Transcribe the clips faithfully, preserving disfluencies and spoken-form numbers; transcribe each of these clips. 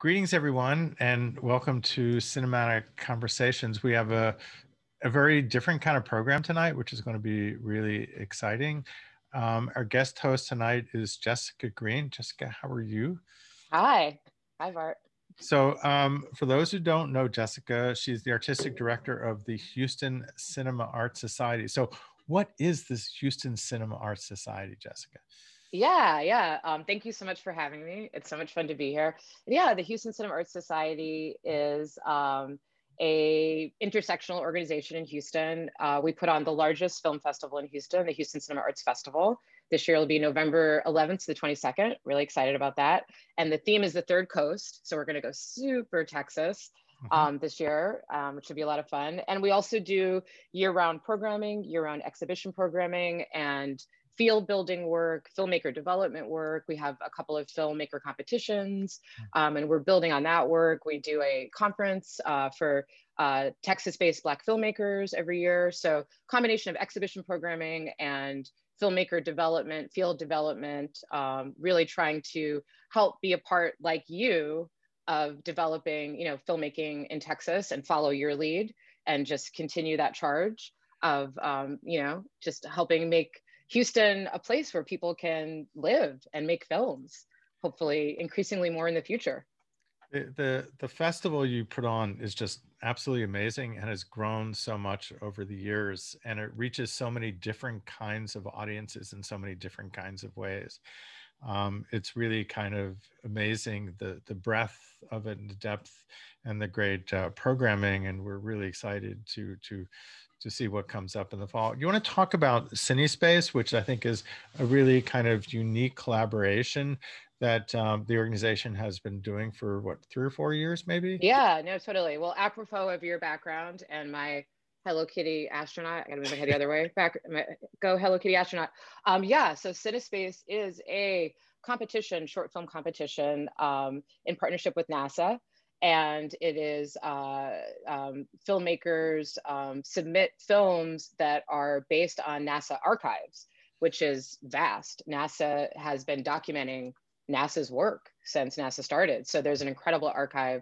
Greetings, everyone, and welcome to Cinematic Conversations. We have a, a very different kind of program tonight, which is going to be really exciting. Um, our guest host tonight is Jessica Green. Jessica, how are you? Hi. Hi, Bart. So um, for those who don't know Jessica, she's the artistic director of the Houston Cinema Arts Society. So what is this Houston Cinema Arts Society, Jessica? Yeah, yeah. Um, thank you so much for having me. It's so much fun to be here. Yeah, the Houston Cinema Arts Society is um, a intersectional organization in Houston. Uh, we put on the largest film festival in Houston, the Houston Cinema Arts Festival. This year will be November eleventh to the twenty-second. Really excited about that. And the theme is the Third Coast. So we're going to go super Texas mm-hmm. um, this year, um, which should be a lot of fun. And we also do year-round programming, year-round exhibition programming, and field building work, filmmaker development work. We have a couple of filmmaker competitions, um, and we're building on that work. We do a conference uh, for uh, Texas-based Black filmmakers every year. So combination of exhibition programming and filmmaker development, field development, um, really trying to help be a part, like you, of developing, you know, filmmaking in Texas and follow your lead and just continue that charge of, um, you know, just helping make Houston a place where people can live and make films, hopefully increasingly more in the future. The, the, the festival you put on is just absolutely amazing and has grown so much over the years, and it reaches so many different kinds of audiences in so many different kinds of ways. Um, it's really kind of amazing, the, the breadth of it and the depth and the great uh, programming, and we're really excited to, to to see what comes up in the fall. You want to talk about CineSpace, which I think is a really kind of unique collaboration that um, the organization has been doing for what, three or four years maybe? Yeah, no, totally. Well, apropos of your background and my Hello Kitty astronaut, I gotta move my head the other way, back, my, go Hello Kitty astronaut. Um, yeah, so CineSpace is a competition, short film competition um, in partnership with NASA. And it is uh, um, filmmakers um, submit films that are based on NASA archives, which is vast. NASA has been documenting NASA's work since NASA started. So there's an incredible archive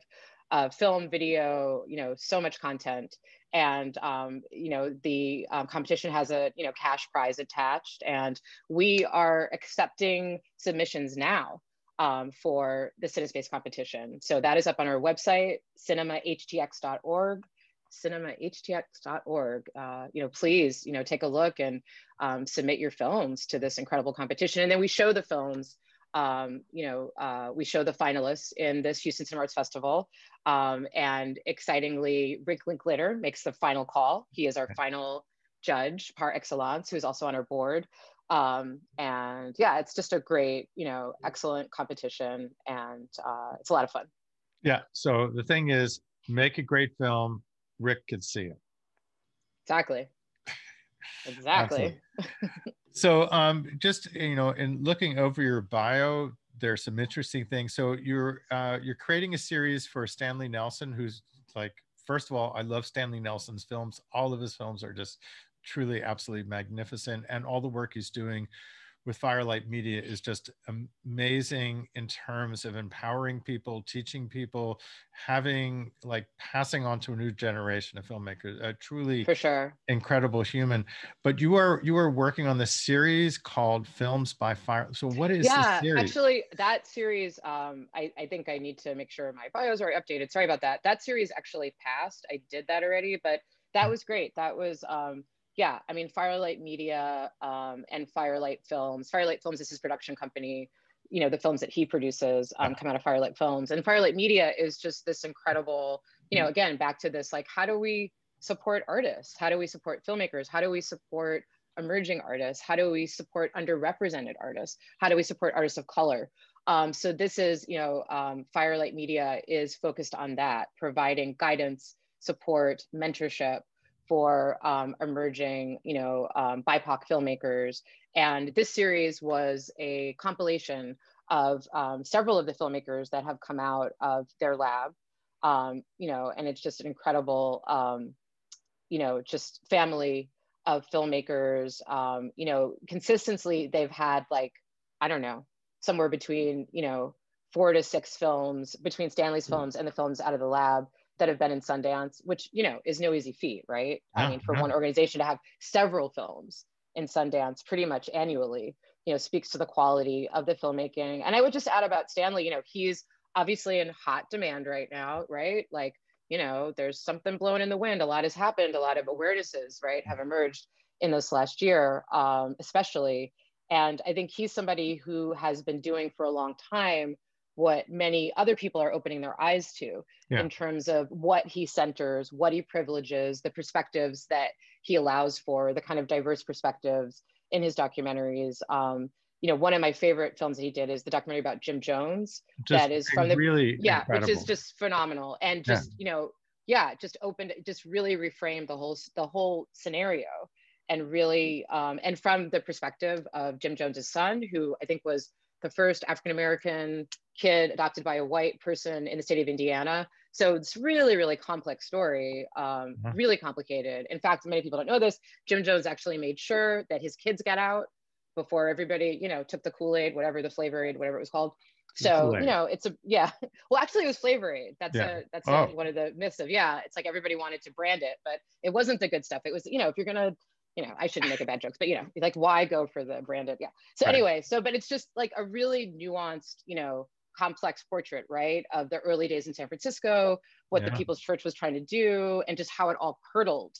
of film, video, you know, so much content. And, um, you know, the um, competition has a, you know, cash prize attached, and we are accepting submissions now. Um, for the CineSpace competition. So that is up on our website, cinema h t x dot org, cinema h t x dot org. Uh, you know, please, you know, take a look and um, submit your films to this incredible competition. And then we show the films, um, you know, uh, we show the finalists in this Houston Cinema Arts Festival. Um, and excitingly, Rick Linkletter makes the final call. He is our final judge par excellence, who's also on our board. Um, and yeah, it's just a great, you know, excellent competition, and uh, it's a lot of fun. Yeah. So the thing is, make a great film. Rick could see it. Exactly. Exactly. So um, just, you know, in looking over your bio, there's some interesting things. So you're uh, you're creating a series for Stanley Nelson, who's like, first of all, I love Stanley Nelson's films. All of his films are just truly absolutely magnificent, and all the work he's doing with Firelight Media is just amazing in terms of empowering people, teaching people, having like passing on to a new generation of filmmakers, a truly for sure incredible human. But you are you are working on this series called Films by Fire. So what is yeah, the series? Actually, that series, um, I, I think I need to make sure my bios are updated. Sorry about that. That series actually passed. I did that already, but that was great. That was um, Yeah, I mean, Firelight Media um, and Firelight Films. Firelight Films is his production company. You know, the films that he produces um, come out of Firelight Films. And Firelight Media is just this incredible, you know, again, back to this, like, how do we support artists? How do we support filmmakers? How do we support emerging artists? How do we support underrepresented artists? How do we support artists of color? Um, so this is, you know, um, Firelight Media is focused on that, providing guidance, support, mentorship, for um, emerging, you know, um, B I P O C filmmakers. And this series was a compilation of um, several of the filmmakers that have come out of their lab, um, you know, and it's just an incredible, um, you know, just family of filmmakers, um, you know, consistently they've had like, I don't know, somewhere between, you know, four to six films between Stanley's films and the films out of the lab that have been in Sundance, which, you know, is no easy feat, right? Yeah, I mean, for yeah. one organization to have several films in Sundance pretty much annually, you know, speaks to the quality of the filmmaking. And I would just add about Stanley, you know, he's obviously in hot demand right now, right? Like, you know, there's something blowing in the wind. A lot has happened. A lot of awarenesses, right, have emerged in this last year, um, especially. And I think he's somebody who has been doing for a long time what many other people are opening their eyes to yeah. in terms of what he centers, what he privileges, the perspectives that he allows for, the kind of diverse perspectives in his documentaries. Um, you know, one of my favorite films that he did is the documentary about Jim Jones. Just that is from the- really Yeah, incredible. Which is just phenomenal. And just, yeah. you know, yeah, just opened, just really reframed the whole, the whole scenario and really, um, and from the perspective of Jim Jones's son, who I think was the first African-American kid adopted by a white person in the state of Indiana. So it's really, really complex story, um, yeah. really complicated. In fact, many people don't know this, Jim Jones actually made sure that his kids got out before everybody, you know, took the Kool-Aid, whatever the Flavor-Aid, whatever it was called. So, you know, it's a, yeah. Well, actually it was Flavor-Aid. That's yeah. a, that's oh. a, one of the myths of, yeah, it's like everybody wanted to brand it, but it wasn't the good stuff. It was, you know, if you're gonna, you know, I shouldn't make a bad joke, but you know, like why go for the branded? Yeah. So right. anyway, so, but it's just like a really nuanced, you know, complex portrait, right? Of the early days in San Francisco, what yeah. the People's Church was trying to do, and just how it all curdled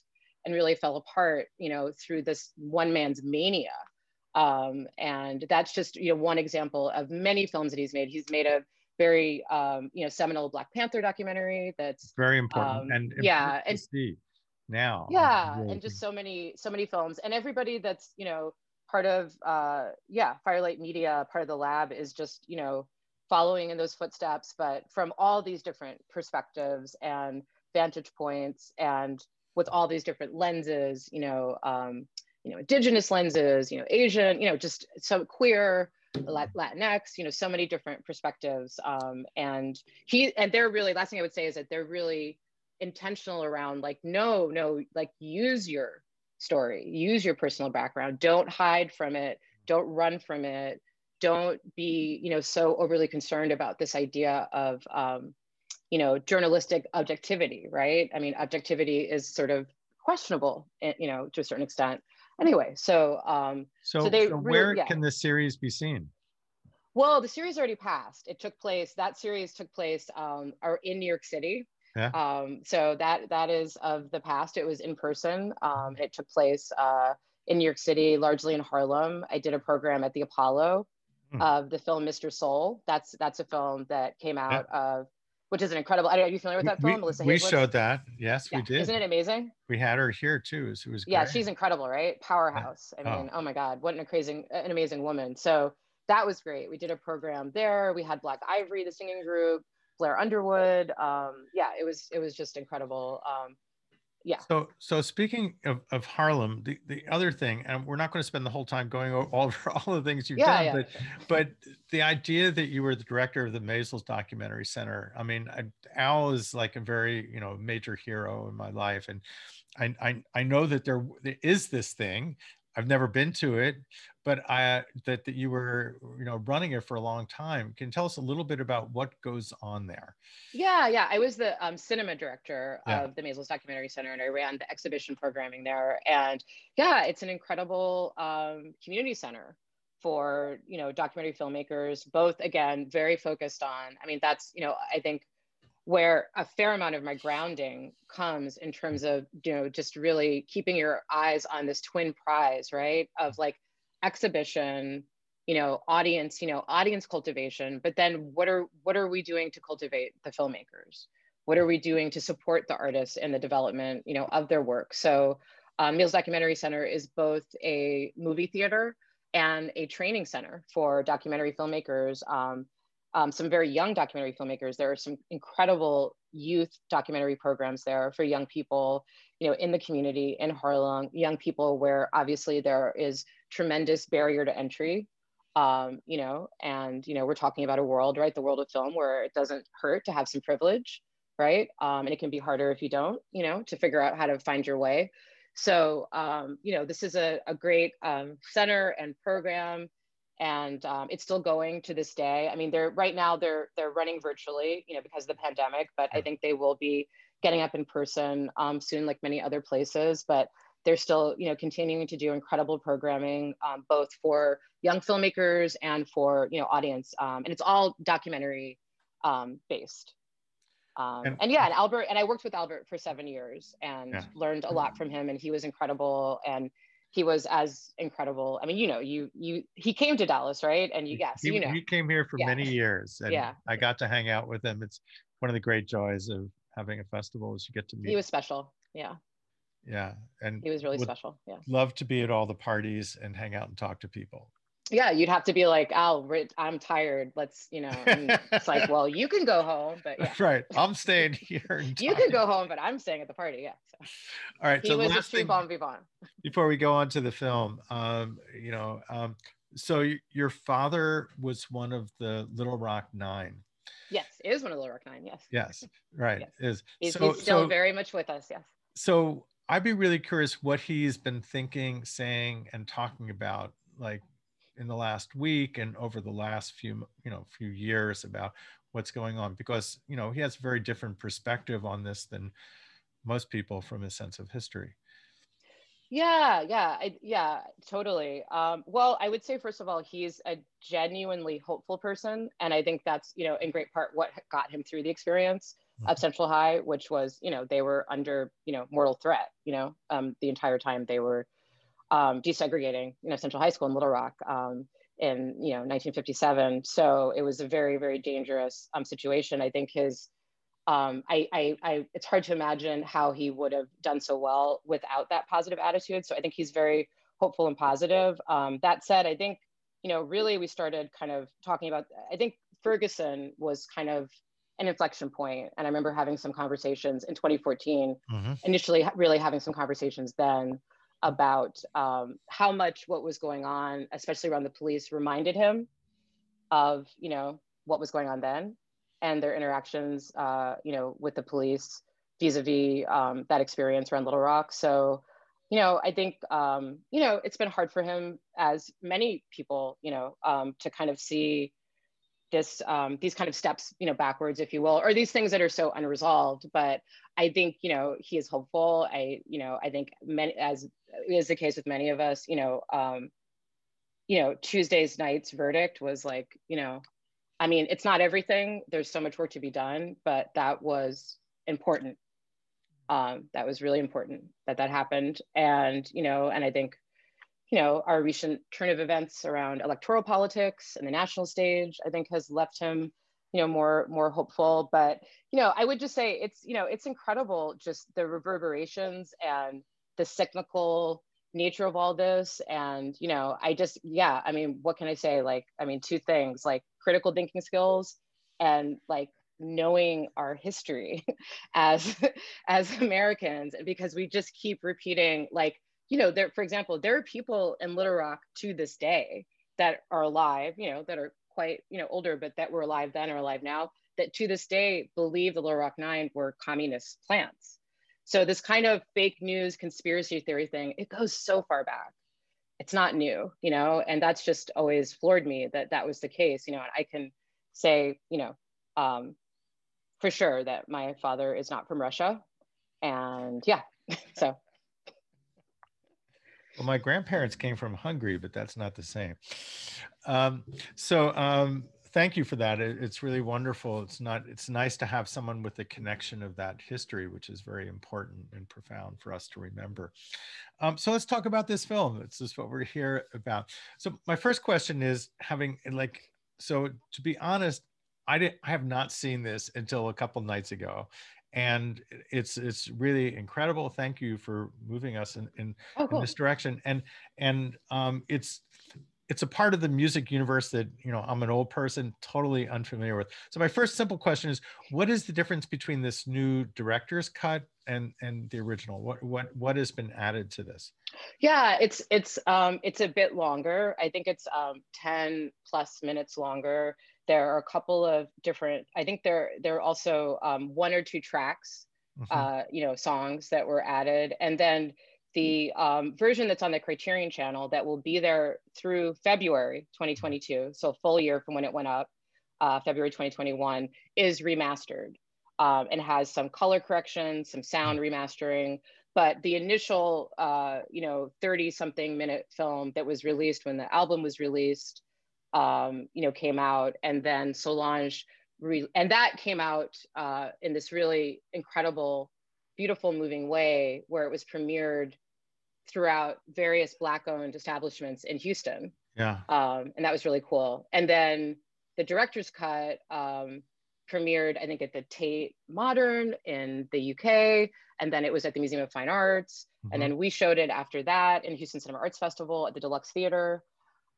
and really fell apart, you know, through this one man's mania. Um, and that's just, you know, one example of many films that he's made. He's made a very, um, you know, seminal Black Panther documentary that's- Very important um, and yeah, important to see. Now yeah really. And just so many so many films, and everybody that's, you know, part of uh yeah Firelight Media, part of the lab, is just, you know, following in those footsteps, but from all these different perspectives and vantage points and with all these different lenses, you know, um you know, indigenous lenses, you know, Asian, you know, just so queer, Latinx, you know, so many different perspectives, um and he and they're really, last thing I would say is that they're really intentional around like, no, no, like use your story, use your personal background. Don't hide from it. Don't run from it. Don't be, you know, so overly concerned about this idea of, um, you know, journalistic objectivity, right? I mean, objectivity is sort of questionable, you know, to a certain extent. Anyway, so- um, So, so, they so really, where yeah. can this series be seen? Well, the series already passed. It took place, that series took place um, in New York City. Yeah. Um, so that that is of the past. It was in person. Um, it took place uh, in New York City, largely in Harlem. I did a program at the Apollo mm. of the film Mister Soul. That's that's a film that came out yeah. of, which is an incredible. Are you familiar with that we, film, Melissa? We Haywood? Showed that. Yes, yeah. we did. Isn't it amazing? We had her here too. It was great. Yeah, she's incredible, right? Powerhouse. Yeah. I mean, oh. oh my God, what an amazing, an amazing woman. So that was great. We did a program there. We had Black Ivory, the singing group. Blair Underwood, um, yeah, it was it was just incredible, um, yeah. So so speaking of, of Harlem, the, the other thing, and we're not going to spend the whole time going over all, all the things you've yeah, done, yeah. but but the idea that you were the director of the Maysles Documentary Center, I mean, I, Al is like a very, you know, major hero in my life, and I I, I know that there, there is this thing. I've never been to it, but I, that, that you were, you know, running it for a long time. Can you tell us a little bit about what goes on there? Yeah, yeah. I was the um, cinema director yeah. of the Maysles Documentary Center, and I ran the exhibition programming there. And yeah, it's an incredible um, community center for, you know, documentary filmmakers, both, again, very focused on, I mean, that's, you know, I think where a fair amount of my grounding comes in terms of, you know, just really keeping your eyes on this twin prize, right? Of like exhibition, you know, audience, you know, audience cultivation, but then what are, what are we doing to cultivate the filmmakers? What are we doing to support the artists and the development, you know, of their work? So um, Maysles Documentary Center is both a movie theater and a training center for documentary filmmakers. Um, Um, some very young documentary filmmakers. There are some incredible youth documentary programs there for young people, you know, in the community, in Harlem, young people where obviously there is tremendous barrier to entry, um, you know, and, you know, we're talking about a world, right? The world of film where it doesn't hurt to have some privilege, right? Um, and it can be harder if you don't, you know, to figure out how to find your way. So, um, you know, this is a, a great um, center and program And um, it's still going to this day. I mean, they're right now they're they're running virtually, you know, because of the pandemic. But I think they will be getting up in person um, soon, like many other places. But they're still, you know, continuing to do incredible programming, um, both for young filmmakers and for you know audience. Um, and it's all documentary um, based. Um, and, and yeah, and Albert and I worked with Albert for seven years and yeah. learned a lot from him. And he was incredible. And he was as incredible. I mean, you know, you you he came to Dallas, right? And you yes, he, you know, he came here for yeah. many years, and yeah. I got to hang out with him. It's one of the great joys of having a festival is you get to meet. He was special, yeah, yeah, and he was really special. Yeah, love to be at all the parties and hang out and talk to people. Yeah, you'd have to be like, "Oh, I'm tired. Let's, you know." And it's like, well, you can go home, but yeah. That's right. I'm staying here. You can go home, but I'm staying at the party. Yeah. So. All right. He so was last a thing, bon vivant. Before we go on to the film, um, you know, um, so you, your father was one of the Little Rock Nine. Yes, it is one of the Little Rock Nine. Yes. Yes. Right. Yes. Is he's, so, he's still so, very much with us. Yes. So I'd be really curious what he's been thinking, saying, and talking about, like. In the last week and over the last few, you know, few years about what's going on, because, you know, he has a very different perspective on this than most people from his sense of history. Yeah, yeah, I, yeah, totally. Um, well, I would say, first of all, he's a genuinely hopeful person. And I think that's, you know, in great part what got him through the experience mm-hmm. of Central High, which was, you know, they were under, you know, mortal threat, you know, um, the entire time they were Um, desegregating, you know, Central High School in Little Rock um, in, you know, nineteen fifty-seven. So it was a very, very dangerous um, situation. I think his, um, I, I, I, it's hard to imagine how he would have done so well without that positive attitude. So I think he's very hopeful and positive. Um, that said, I think, you know, really we started kind of talking about, I think Ferguson was kind of an inflection point. And I remember having some conversations in twenty fourteen, mm-hmm. initially really having some conversations then about um, how much what was going on, especially around the police, reminded him of, you know, what was going on then and their interactions, uh, you know, with the police vis-a-vis um, that experience around Little Rock. So, you know, I think, um, you know, it's been hard for him, as many people, you know, um, to kind of see this, um, these kind of steps, you know, backwards, if you will, or these things that are so unresolved. But I think, you know, he is hopeful. I, you know, I think many, as is the case with many of us, you know, um, you know, Tuesday's night's verdict was like, you know, I mean, it's not everything. There's so much work to be done, but that was important. Um, that was really important that that happened. And, you know, and I think, you know, our recent turn of events around electoral politics and the national stage, I think has left him, you know, more, more hopeful. But, you know, I would just say it's, you know, it's incredible, just the reverberations and the cyclical nature of all this. And, you know, I just, yeah, I mean, what can I say? Like, I mean, two things, like critical thinking skills and like knowing our history as, as Americans, because we just keep repeating, like, you know, there, for example, there are people in Little Rock to this day that are alive, you know, that are quite, you know, older, but that were alive then or alive now, that to this day believe the Little Rock Nine were communist plants. So this kind of fake news, conspiracy theory thing, it goes so far back. It's not new, you know, and that's just always floored me that that was the case, you know, and I can say, you know, um, for sure that my father is not from Russia. And yeah, so. Well, my grandparents came from Hungary, but that's not the same. Um, so um, thank you for that. It, it's really wonderful. It's not. It's nice to have someone with the connection of that history, which is very important and profound for us to remember. Um, so let's talk about this film. This is what we're here about. So my first question is having like, so to be honest, I didn't. I have not seen this until a couple nights ago. And it's it's really incredible. Thank you for moving us in, in, oh, cool. in this direction. And and um, it's it's a part of the music universe that, you know, I'm an old person, totally unfamiliar with. So my first simple question is, what is the difference between this new director's cut and and the original? What what what has been added to this? Yeah, it's it's um, it's a bit longer. I think it's um, ten plus minutes longer. There are a couple of different, I think there, there are also um, one or two tracks, mm-hmm. uh, you know, songs that were added. And then the um, version that's on the Criterion channel that will be there through February twenty twenty-two, so a full year from when it went up, uh, February twenty twenty-one, is remastered um, and has some color corrections, some sound remastering. But the initial, uh, you know, thirty something minute film that was released when the album was released, um, you know, came out, and then Solange, re and that came out uh, in this really incredible, beautiful, moving way, where it was premiered throughout various Black-owned establishments in Houston. Yeah. Um, and that was really cool. And then the director's cut um, premiered, I think, at the Tate Modern in the U K, and then it was at the Museum of Fine Arts. Mm-hmm. And then we showed it after that in Houston Cinema Arts Festival at the Deluxe Theater.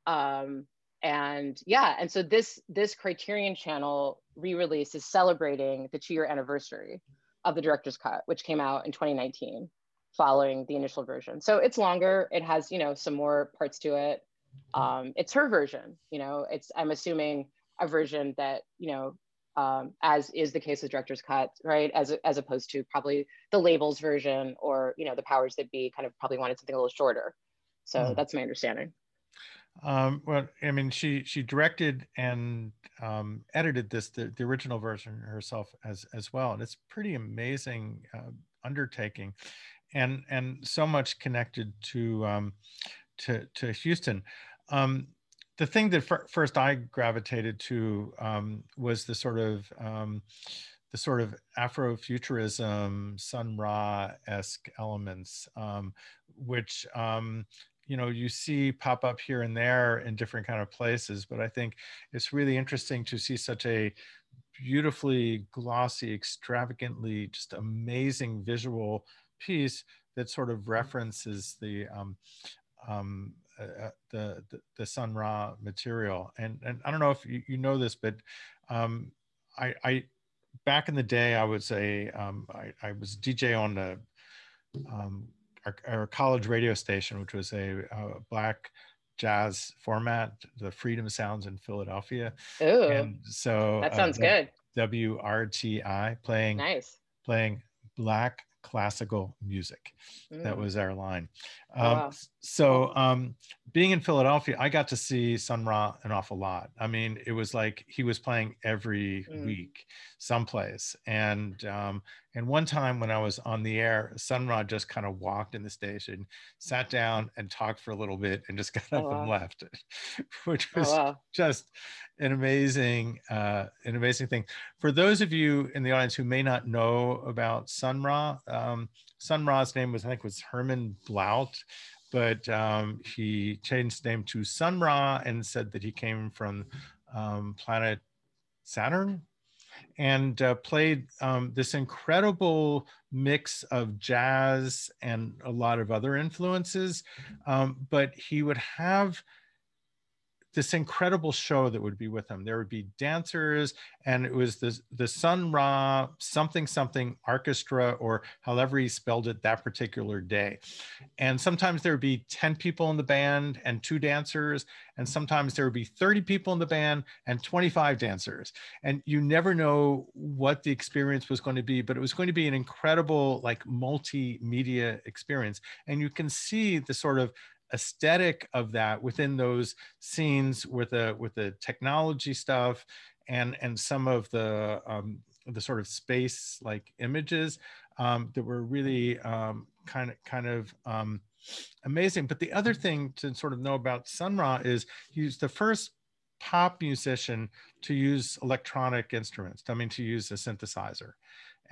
Um, and yeah, and so this, this Criterion Channel re-release is celebrating the two year anniversary of the director's cut, which came out in twenty nineteen, following the initial version. So it's longer, it has, you know, some more parts to it. Um, it's her version, you know, it's, I'm assuming, a version that, you know, um, as is the case with director's cut, right? As, as opposed to probably the labels version, or, you know, the powers that be kind of probably wanted something a little shorter. So mm. that's my understanding. Um, well, I mean, she, she directed and um, edited this, the, the original version herself as, as well. And it's pretty amazing uh, undertaking, and, and so much connected to, um, to, to Houston. Um, the thing that fir first I gravitated to um, was the sort of, um, the sort of Afrofuturism, Sun Ra-esque elements, um, which, um, you know, you see pop up here and there in different kind of places, but I think it's really interesting to see such a beautifully glossy, extravagantly just amazing visual piece that sort of references the um, um, uh, the, the the Sun Ra material. And and I don't know if you, you know this, but um, I, I back in the day, I would say um, I, I was D J on the um, Our, our college radio station, which was a, a black jazz format, the Freedom Sounds in Philadelphia. Ooh, and so that sounds uh, good. W R T I playing nice, playing black classical music. Mm. That was our line. Um, oh, wow. So um, being in Philadelphia, I got to see Sun Ra an awful lot. I mean, it was like he was playing every mm. week someplace. And um, and one time when I was on the air, Sun Ra just kind of walked in the station, sat down and talked for a little bit, and just got oh, up wow. and left, which was oh, wow. just an amazing, uh, an amazing thing. For those of you in the audience who may not know about Sun Ra, um, Sun Ra's name was, I think, was Herman Blount, but um, he changed his name to Sun Ra and said that he came from um, planet Saturn, and uh, played um, this incredible mix of jazz and a lot of other influences. Um, but he would have this incredible show that would be with him. There would be dancers, and it was the, the Sun Ra something something orchestra, or however he spelled it that particular day. And sometimes there would be ten people in the band and two dancers, and sometimes there would be thirty people in the band and twenty-five dancers. And you never know what the experience was going to be, but it was going to be an incredible, like, multimedia experience. And you can see the sort of aesthetic of that within those scenes, with the with the technology stuff, and and some of the um, the sort of space like images um, that were really um, kind of kind of um, amazing. But the other thing to sort of know about Sun Ra is he's the first pop musician to use electronic instruments. I mean, to use a synthesizer.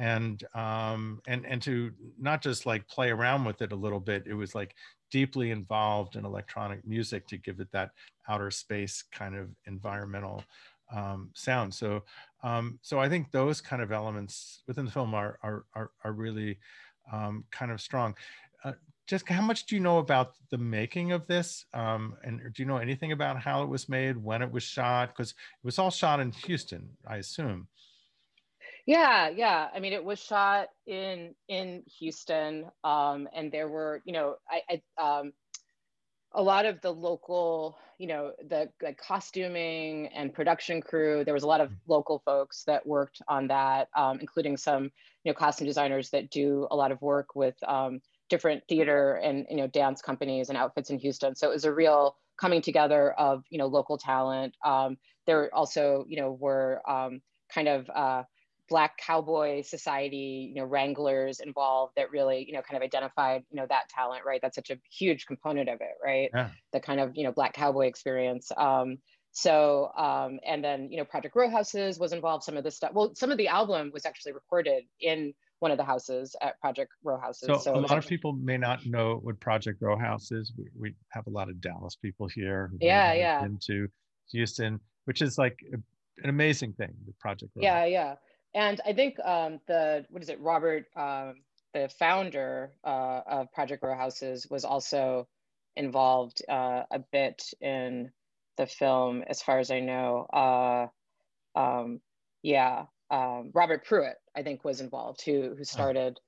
And um, and and to not just like play around with it a little bit, it was like deeply involved in electronic music to give it that outer space kind of environmental um, sound. So um, so I think those kind of elements within the film are are are, are really um, kind of strong. Uh, Jessica, how much do you know about the making of this? Um, and do you know anything about how it was made, when it was shot? Because it was all shot in Houston, I assume. Yeah, yeah. I mean, it was shot in in Houston, um, and there were, you know, I, I um, a lot of the local, you know, the like, costuming and production crew. There was a lot of local folks that worked on that, um, including some, you know, costume designers that do a lot of work with um, different theater and, you know, dance companies and outfits in Houston. So it was a real coming together of, you know, local talent. Um, there also, you know, were um, kind of uh, Black Cowboy Society, you know, wranglers involved that really, you know, kind of identified, you know, that talent, right? That's such a huge component of it, right? Yeah. The kind of, you know, Black Cowboy experience. Um, so, um, and then, you know, Project Row Houses was involved, some of this stuff. Well, some of the album was actually recorded in one of the houses at Project Row Houses. So, so a lot actually, of people may not know what Project Row House is. We, we have a lot of Dallas people here. Who yeah, yeah. Into Houston, which is like a, an amazing thing, the Project Row Yeah, House. yeah. And I think um, the, what is it, Robert, um, the founder uh, of Project Row Houses was also involved uh, a bit in the film, as far as I know. Uh, um, yeah, um, Robert Pruitt, I think, was involved, who, who started.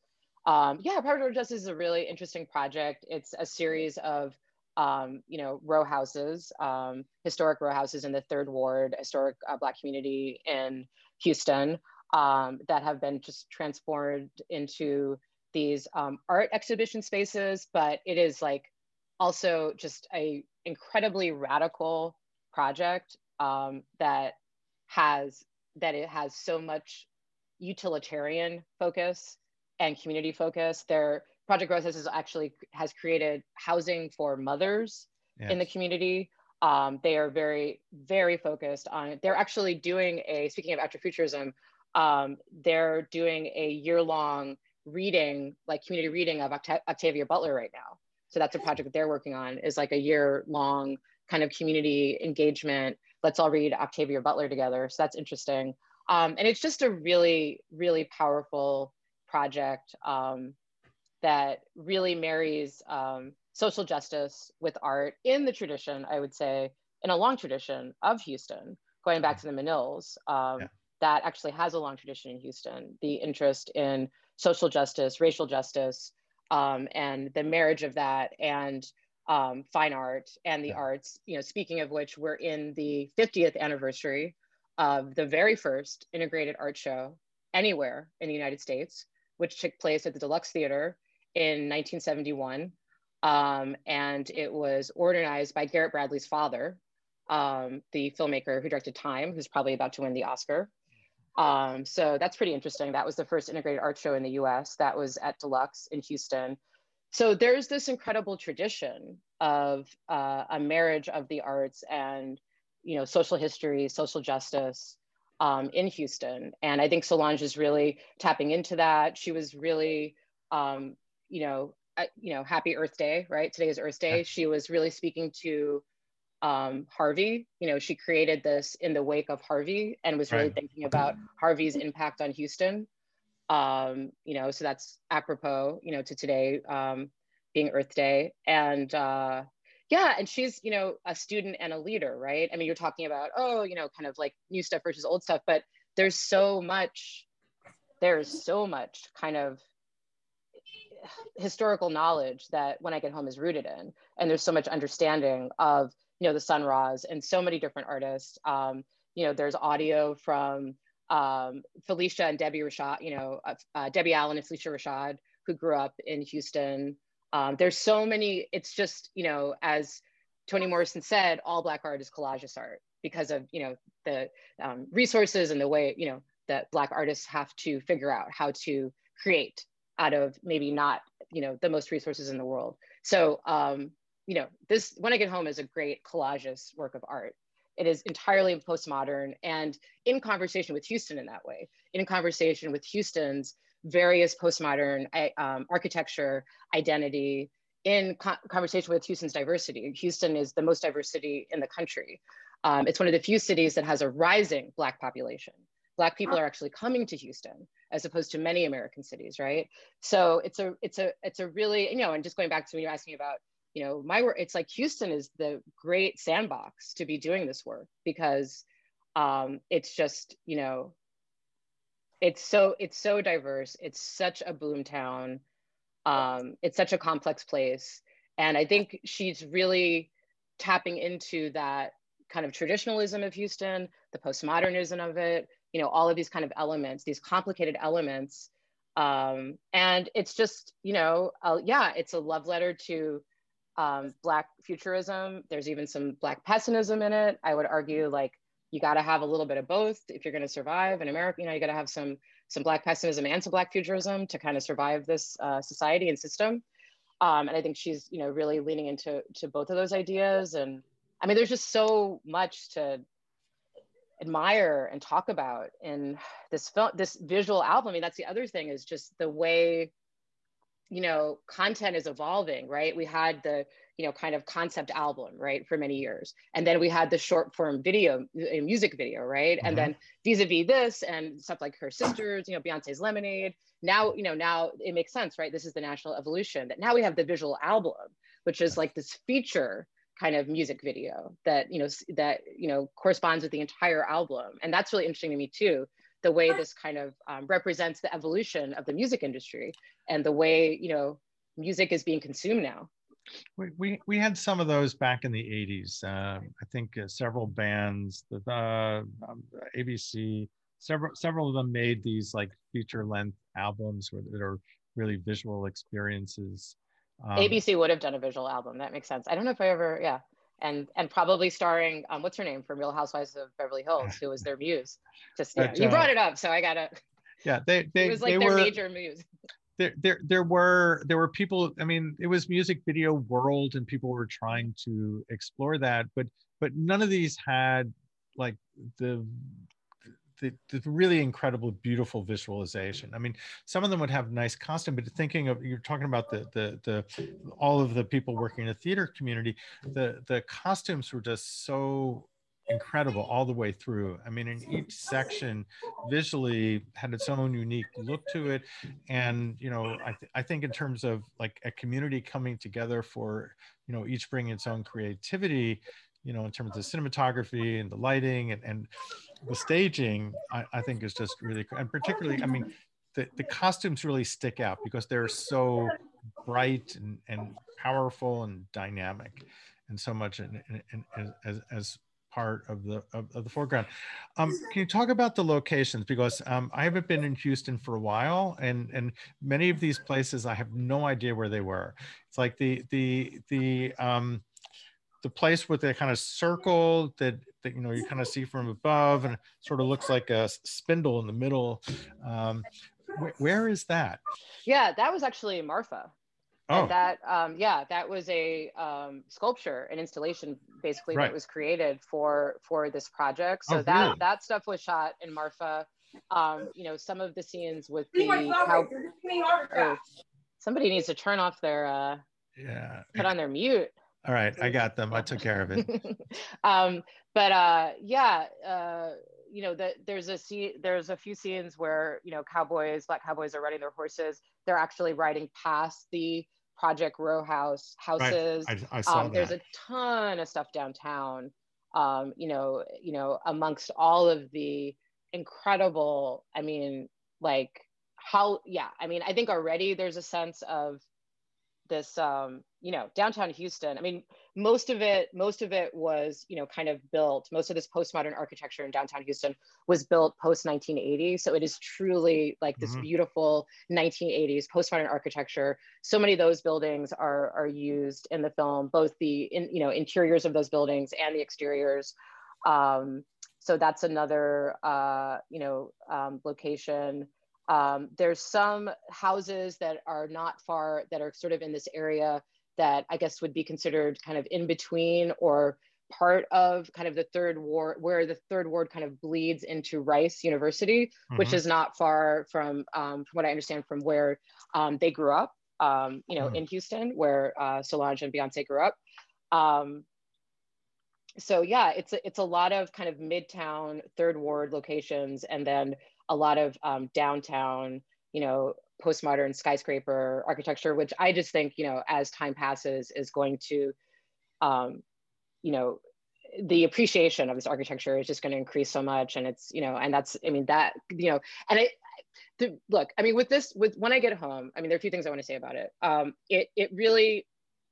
Oh. Um, yeah, Project Row Justice is a really interesting project. It's a series of, um, you know, row houses, um, historic row houses in the Third Ward, historic uh, Black community in Houston, Um, that have been just transformed into these um, art exhibition spaces, but it is like also just a incredibly radical project um, that has, that it has so much utilitarian focus and community focus. Their Project Row Houses actually has created housing for mothers yes. in the community. Um, they are very, very focused on it. They're actually doing a, speaking of Afrofuturism, Um, they're doing a year-long reading, like community reading of Oct- Octavia Butler right now. So that's a project that they're working on, is like a year-long kind of community engagement. Let's all read Octavia Butler together. So that's interesting. Um, and it's just a really, really powerful project um, that really marries um, social justice with art in the tradition, I would say, in a long tradition of Houston, going back to the Manils. Um, yeah. That actually has a long tradition in Houston, the interest in social justice, racial justice, um, and the marriage of that and um, fine art and the yeah. arts. You know, speaking of which, we're in the fiftieth anniversary of the very first integrated art show anywhere in the United States, which took place at the Deluxe Theater in nineteen seventy-one. Um, and it was organized by Garrett Bradley's father, um, the filmmaker who directed Time, who's probably about to win the Oscar. Um, so that's pretty interesting. That was the first integrated art show in the U S that was at Deluxe in Houston. So there's this incredible tradition of uh, a marriage of the arts and, you know, social history, social justice um, in Houston. And I think Solange is really tapping into that. She was really, um, you know, uh, you know, happy Earth Day, right? Today is Earth Day. She was really speaking to Um, Harvey, you know, she created this in the wake of Harvey and was really right. thinking about Harvey's impact on Houston. Um, you know, so that's apropos, you know, to today um, being Earth Day. And uh, yeah, and she's, you know, a student and a leader, right? I mean, you're talking about, oh, you know, kind of like new stuff versus old stuff, but there's so much, there's so much kind of historical knowledge that When I Get Home is rooted in. And there's so much understanding of, you know, the Sun Ra's and so many different artists. Um, you know, there's audio from um, Felicia and Debbie Rashad, you know, uh, uh, Debbie Allen and Felicia Rashad, who grew up in Houston. Um, there's so many, it's just, you know, as Toni Morrison said, all Black art is collageous art because of, you know, the um, resources and the way, you know, that Black artists have to figure out how to create out of maybe not, you know, the most resources in the world. So, um, you know, this When I Get Home is a great collageous work of art. It is entirely postmodern and in conversation with Houston in that way, in conversation with Houston's various postmodern um, architecture, identity, in co conversation with Houston's diversity. Houston is the most diversity in the country. Um, it's one of the few cities that has a rising Black population. Black people are actually coming to Houston as opposed to many American cities, right? So it's a, it's a, it's a really, you know, and just going back to when you asked me about, you know, my work, it's like Houston is the great sandbox to be doing this work because um, it's just, you know, it's so, it's so diverse. It's such a boom town. Um, it's such a complex place. And I think she's really tapping into that kind of traditionalism of Houston, the postmodernism of it, you know, all of these kind of elements, these complicated elements Um, and it's just, you know, uh, yeah, it's a love letter to um, Black futurism. There's even some Black pessimism in it. I would argue, like, you got to have a little bit of both if you're going to survive in America. You know, you got to have some some Black pessimism and some Black futurism to kind of survive this uh, society and system. Um, and I think she's, you know, really leaning into to both of those ideas. And I mean, there's just so much to admire and talk about in this film, this visual album. I mean, that's the other thing, is just the way, you know, content is evolving, right? We had the, you know, kind of concept album, right, for many years. And then we had the short form video, music video, right? Mm-hmm. And then vis-a-vis this and stuff like Her Sisters, you know, Beyonce's Lemonade. Now, you know, now it makes sense, right? This is the national evolution, that now we have the visual album, which is like this feature kind of music video that, you know, that, you know, corresponds with the entire album. And that's really interesting to me too, the way this kind of um, represents the evolution of the music industry and the way, you know, music is being consumed now. We, we, we had some of those back in the eighties. Uh, I think uh, several bands, the, the um, A B C, several several of them made these like feature length albums that are really visual experiences. Um, A B C would have done a visual album. That makes sense. I don't know if I ever, yeah. And and probably starring, um, what's her name from Real Housewives of Beverly Hills, who was their muse. Just but, you, know, uh, you brought it up, so I gotta. Yeah, they they it was like they their were, major muse. There, there, there were there were people. I mean, it was music video world, and people were trying to explore that. But but none of these had like the the, the really incredible, beautiful visualization. I mean, some of them would have nice costume, but thinking of, you're talking about the the the all of the people working in the theater community, the the costumes were just so incredible all the way through. I mean, in each section visually had its own unique look to it. And, you know, I, th I think in terms of like a community coming together for, you know, each bringing its own creativity, you know, in terms of cinematography and the lighting and, and the staging, I, I think is just really, and particularly, I mean, the, the costumes really stick out because they're so bright and, and powerful and dynamic and so much in, in, in, as, as part of the of, of the foreground. Um, can you talk about the locations? Because um, I haven't been in Houston for a while, and and many of these places I have no idea where they were. It's like the the the um, the place with the kind of circle that, that you know you kind of see from above, and it sort of looks like a spindle in the middle. Um, wh where is that? Yeah, that was actually Marfa. Oh. And that, um, yeah, that was a um, sculpture, an installation, basically, right, that was created for for this project. So oh, that really? that stuff was shot in Marfa. Um, you know, some of the scenes with the how, oh, somebody needs to turn off their uh, yeah, put on their mute. All right, I got them. I took care of it. um, but uh, yeah, uh, you know, the, there's a scene, there's a few scenes where you know cowboys, Black cowboys, are riding their horses. They're actually riding past the Project Row House houses. Right. I, I saw um, there's that. a ton of stuff downtown, um, you know, you know, amongst all of the incredible, I mean, like how, yeah, I mean, I think already there's a sense of this, um, you know, downtown Houston. I mean, most of it, most of it was, you know, kind of built, most of this postmodern architecture in downtown Houston was built post nineteen eighty. So it is truly like this mm-hmm. beautiful nineteen eighties postmodern architecture. So many of those buildings are, are used in the film, both the, in, you know, interiors of those buildings and the exteriors. Um, so that's another, uh, you know, um, location. Um, there's some houses that are not far, that are sort of in this area that I guess would be considered kind of in between or part of kind of the Third Ward, where the Third Ward kind of bleeds into Rice University, mm-hmm. which is not far from, um, from what I understand, from where um, they grew up, um, you know, mm-hmm. in Houston, where uh, Solange and Beyonce grew up. Um, so yeah, it's a, it's a lot of kind of midtown Third Ward locations, and then a lot of um, downtown, you know, postmodern skyscraper architecture, which I just think, you know, as time passes is going to, um, you know, the appreciation of this architecture is just going to increase so much. And it's, you know, and that's, I mean, that, you know, and I, the, look, I mean, with this, with When I Get Home, I mean, there are a few things I want to say about it. Um, it, it really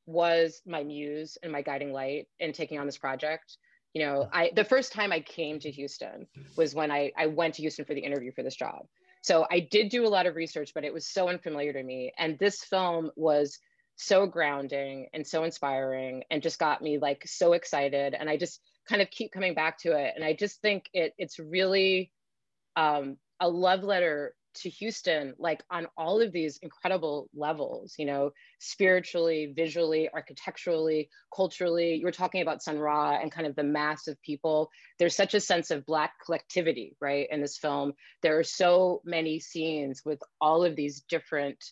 was my muse and my guiding light in taking on this project. You know, I, the first time I came to Houston was when I, I went to Houston for the interview for this job. So I did do a lot of research, but it was so unfamiliar to me. And this film was so grounding and so inspiring and just got me like so excited. And I just kind of keep coming back to it. And I just think it it's really um, a love letter to Houston, like on all of these incredible levels, you know, spiritually, visually, architecturally, culturally. You were talking about Sun Ra and kind of the mass of people. There's such a sense of Black collectivity, right, in this film. There are so many scenes with all of these different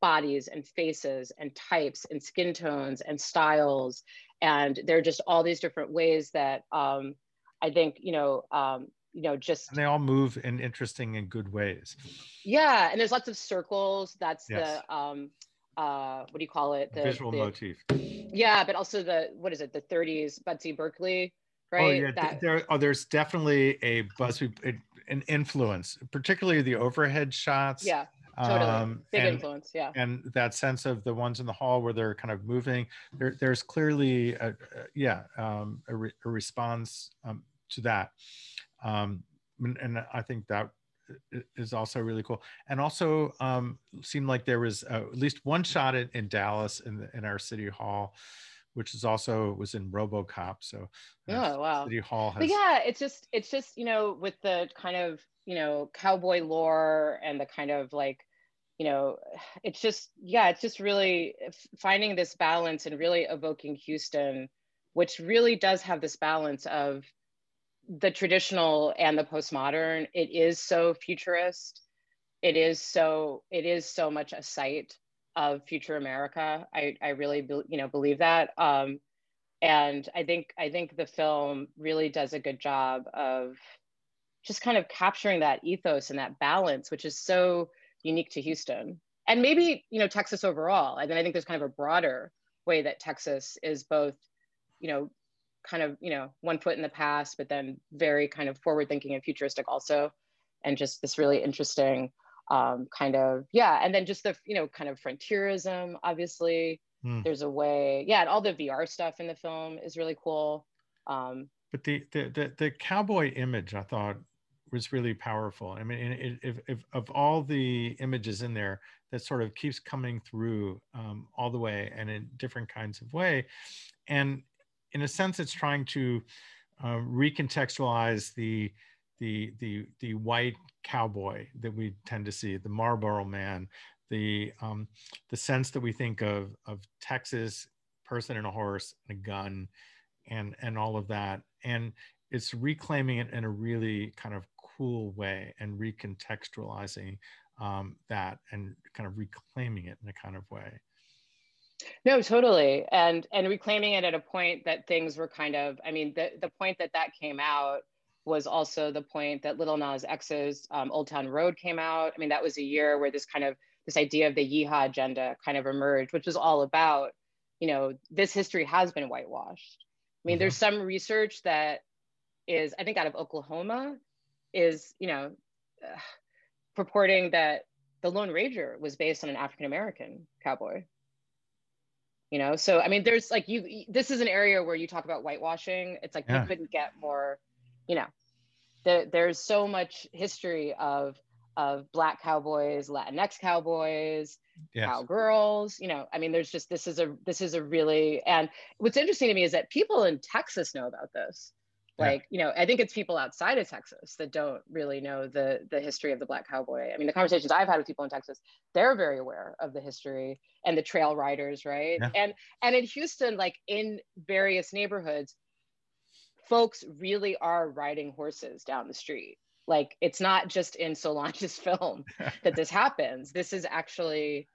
bodies and faces and types and skin tones and styles. And there are just all these different ways that um, I think, you know, um, you know, just— and they all move in interesting and good ways. Yeah, and there's lots of circles. That's yes. the, um, uh, what do you call it? The visual the, motif. Yeah, but also the, what is it? The thirties, Betsy Berkeley, right? Oh, yeah, that, there, oh, there's definitely a Busby, an influence, particularly the overhead shots. Yeah. Totally. Um, Big and, influence, yeah. And that sense of the ones in the hall where they're kind of moving, there, there's clearly, a, a, yeah, um, a, re a response um, to that. Um, and, and I think that is also really cool. And also um, seemed like there was uh, at least one shot in, in Dallas in, the, in our city hall, which is also was in RoboCop. So oh, wow. City Hall has— but yeah, it's just, it's just, you know, with the kind of, you know, cowboy lore and the kind of like, you know, it's just, yeah, it's just really finding this balance and really evoking Houston, which really does have this balance of the traditional and the postmodern. It is so futurist. It is so, it is so much a site of future America. I, I really be, you know, believe that. Um, and I think, I think the film really does a good job of just kind of capturing that ethos and that balance, which is so unique to Houston. And maybe, you know, Texas overall. I mean, I think there's kind of a broader way that Texas is both, you know, kind of, you know, one foot in the past, but then very kind of forward thinking and futuristic also. And just this really interesting um, kind of, yeah. And then just the, you know, kind of frontierism, obviously. Mm. There's a way, yeah, and all the V R stuff in the film is really cool. Um, but the, the, the, the cowboy image, I thought, was really powerful. I mean, it, if, if, of all the images in there, that sort of keeps coming through um, all the way and in different kinds of way. And in a sense, it's trying to uh, recontextualize the, the, the, the white cowboy that we tend to see, the Marlboro man, the, um, the sense that we think of, of Texas, person and a horse, and a gun, and, and all of that. And it's reclaiming it in a really kind of cool way and recontextualizing um, that and kind of reclaiming it in a kind of way. No, totally. And, and reclaiming it at a point that things were kind of, I mean, the, the point that that came out was also the point that Lil Nas X's um, Old Town Road came out. I mean, that was a year where this kind of, this idea of the yeehaw agenda kind of emerged, which was all about, you know, this history has been whitewashed. I mean, mm-hmm. there's some research that is, I think out of Oklahoma, is, you know, uh, purporting that the Lone Ranger was based on an African-American cowboy, you know? So, I mean, there's like, you, this is an area where you talk about whitewashing. It's like, yeah. you couldn't get more, you know, the, there's so much history of, of Black cowboys, Latinx cowboys, yes. cowgirls, you know, I mean, there's just, this is a, this is a really, and what's interesting to me is that people in Texas know about this. Like, you know, I think it's people outside of Texas that don't really know the, the history of the Black cowboy. I mean, the conversations I've had with people in Texas, they're very aware of the history and the trail riders, right? Yeah. And, and in Houston, like in various neighborhoods, folks really are riding horses down the street. Like, it's not just in Solange's film that this happens. This is actually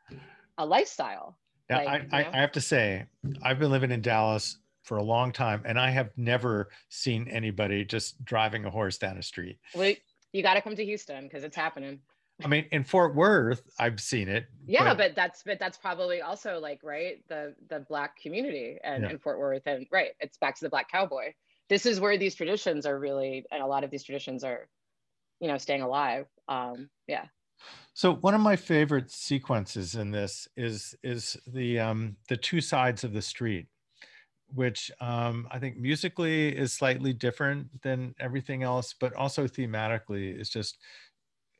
a lifestyle. Yeah, like, I, you know? I, I have to say, I've been living in Dallas for a long time, and I have never seen anybody just driving a horse down a street. Well, you got to come to Houston because it's happening. I mean, in Fort Worth, I've seen it. Yeah, but, but that's but that's probably also like, right, the the Black community and yeah. in Fort Worth, and right, it's back to the Black cowboy. This is where these traditions are really, and a lot of these traditions are, you know, staying alive. Um, yeah. So one of my favorite sequences in this is is the um, the two sides of the street, which um, I think musically is slightly different than everything else, but also thematically is just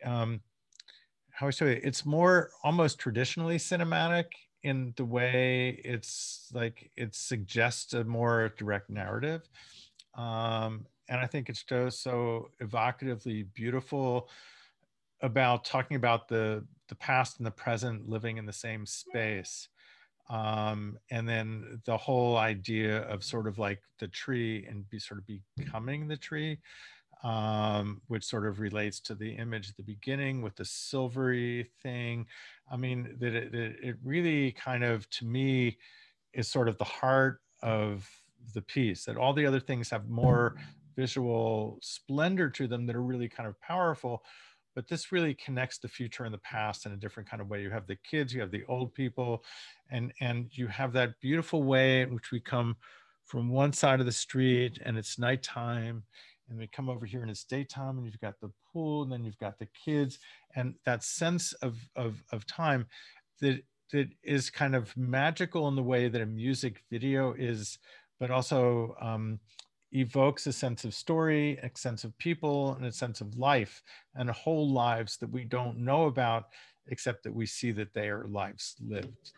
um, how should I, it's more almost traditionally cinematic in the way it's like, it suggests a more direct narrative. Um, and I think it's just so evocatively beautiful about talking about the, the past and the present living in the same space. Um, and then the whole idea of sort of like the tree and be sort of becoming the tree, um, which sort of relates to the image at the beginning with the silvery thing. I mean, that it, it really kind of, to me, is sort of the heart of the piece, that all the other things have more visual splendor to them that are really kind of powerful. But this really connects the future and the past in a different kind of way. You have the kids, you have the old people, and, and you have that beautiful way in which we come from one side of the street and it's nighttime, and we come over here and it's daytime, and you've got the pool, and then you've got the kids, and that sense of, of, of time that, that is kind of magical in the way that a music video is, but also um, evokes a sense of story, a sense of people, and a sense of life, and whole lives that we don't know about, except that we see that they are lives lived.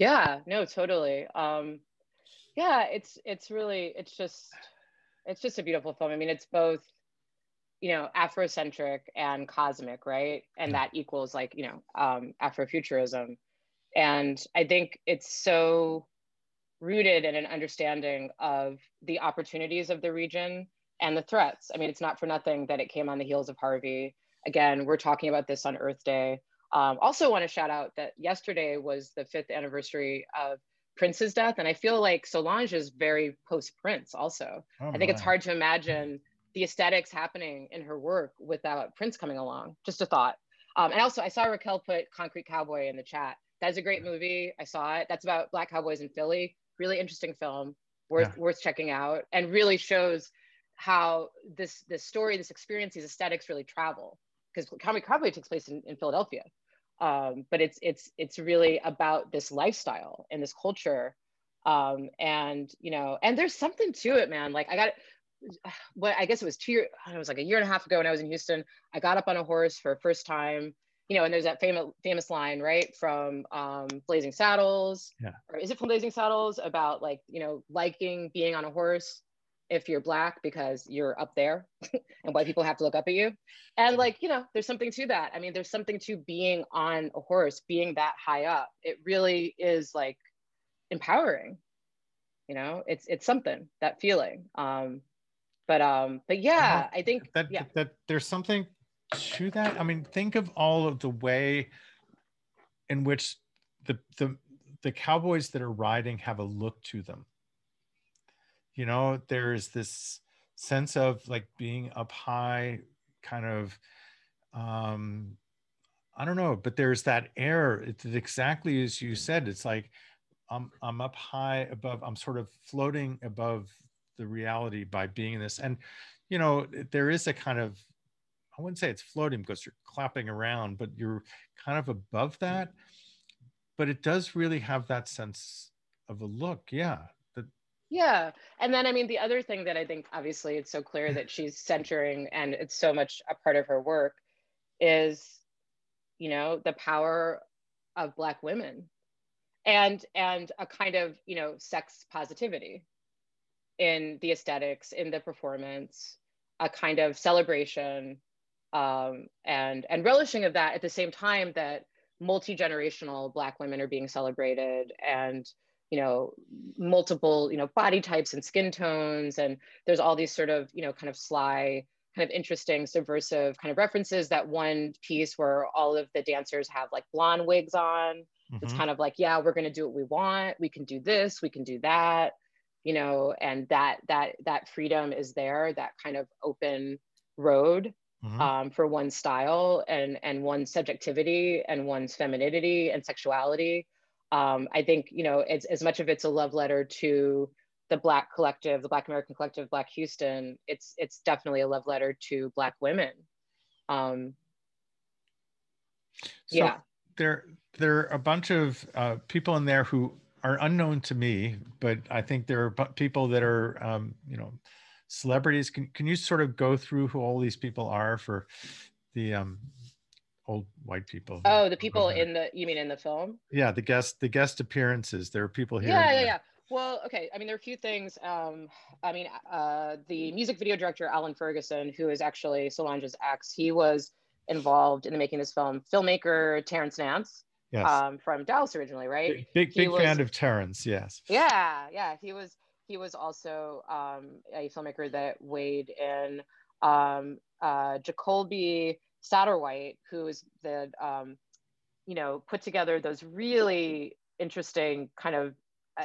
Yeah, no, totally. Um, yeah, it's it's really, it's just, it's just a beautiful film. I mean, it's both, you know, Afrocentric and cosmic, right? And yeah. that equals like, you know, um, Afrofuturism. And I think it's so rooted in an understanding of the opportunities of the region and the threats. I mean, it's not for nothing that it came on the heels of Harvey. Again, we're talking about this on Earth Day. Um, also want to shout out that yesterday was the fifth anniversary of Prince's death. And I feel like Solange is very post-Prince also. Oh, I think it's hard to imagine the aesthetics happening in her work without Prince coming along, just a thought. Um, and also I saw Raquel put Concrete Cowboy in the chat. That's a great movie, I saw it. That's about Black cowboys in Philly. Really interesting film, worth, yeah. worth checking out, and really shows how this, this story, this experience, these aesthetics really travel, because Concrete Cowboy takes place in, in Philadelphia. Um, but it's it's it's really about this lifestyle and this culture, um, and you know, and there's something to it, man. Like I got, what I guess it was two years, it was like a year and a half ago when I was in Houston. I got up on a horse for a first time, you know, and there's that famous famous line, right, from um, Blazing Saddles, yeah. or is it from Blazing Saddles, about like you know liking being on a horse if you're Black because you're up there and white people have to look up at you. And like, you know, there's something to that. I mean, there's something to being on a horse, being that high up. It really is like empowering, you know, it's it's something, that feeling. Um, but um, but yeah, I think that, yeah. that there's something to that. I mean, think of all of the way in which the, the, the cowboys that are riding have a look to them. You know, there is this sense of like being up high, kind of, um, I don't know, but there's that air. It's exactly as you said. It's like, I'm, I'm up high above, I'm sort of floating above the reality by being in this. And, you know, there is a kind of, I wouldn't say it's floating because you're clapping around, but you're kind of above that. But it does really have that sense of a look, yeah. Yeah. And then, I mean, the other thing that I think, obviously, it's so clear that she's centering, and it's so much a part of her work, is, you know, the power of Black women and, and a kind of, you know, sex positivity in the aesthetics, in the performance, a kind of celebration um, and, and relishing of that at the same time that multi-generational Black women are being celebrated, and you know, multiple, you know, body types and skin tones. And there's all these sort of, you know, kind of sly, kind of interesting, subversive kind of references. That one piece where all of the dancers have like blonde wigs on. Mm-hmm. It's kind of like, yeah, we're going to do what we want. We can do this, we can do that, you know, and that, that, that freedom is there, that kind of open road mm-hmm. um, for one's style and, and one's subjectivity and one's femininity and sexuality. Um, I think, you know, it's, as much of it's a love letter to the Black collective, the Black American collective, Black Houston, it's, it's definitely a love letter to Black women. Um, so yeah. There, there are a bunch of uh, people in there who are unknown to me, but I think there are people that are, um, you know, celebrities. Can, can you sort of go through who all these people are for the um, old white people. Oh, the people in the, you mean in the film? Yeah, the guest the guest appearances. There are people here. Yeah, yeah, yeah. Well, okay. I mean, there are a few things. Um, I mean, uh, the music video director, Alan Ferguson, who is actually Solange's ex, he was involved in the making of this film. Filmmaker Terrence Nance, yes. um, from Dallas originally, right? Big, big, big was, fan of Terrence, yes. Yeah, yeah. He was, he was also um, a filmmaker that weighed in. Um, uh, Jacoby Satterwhite, who is the, um, you know, put together those really interesting kind of,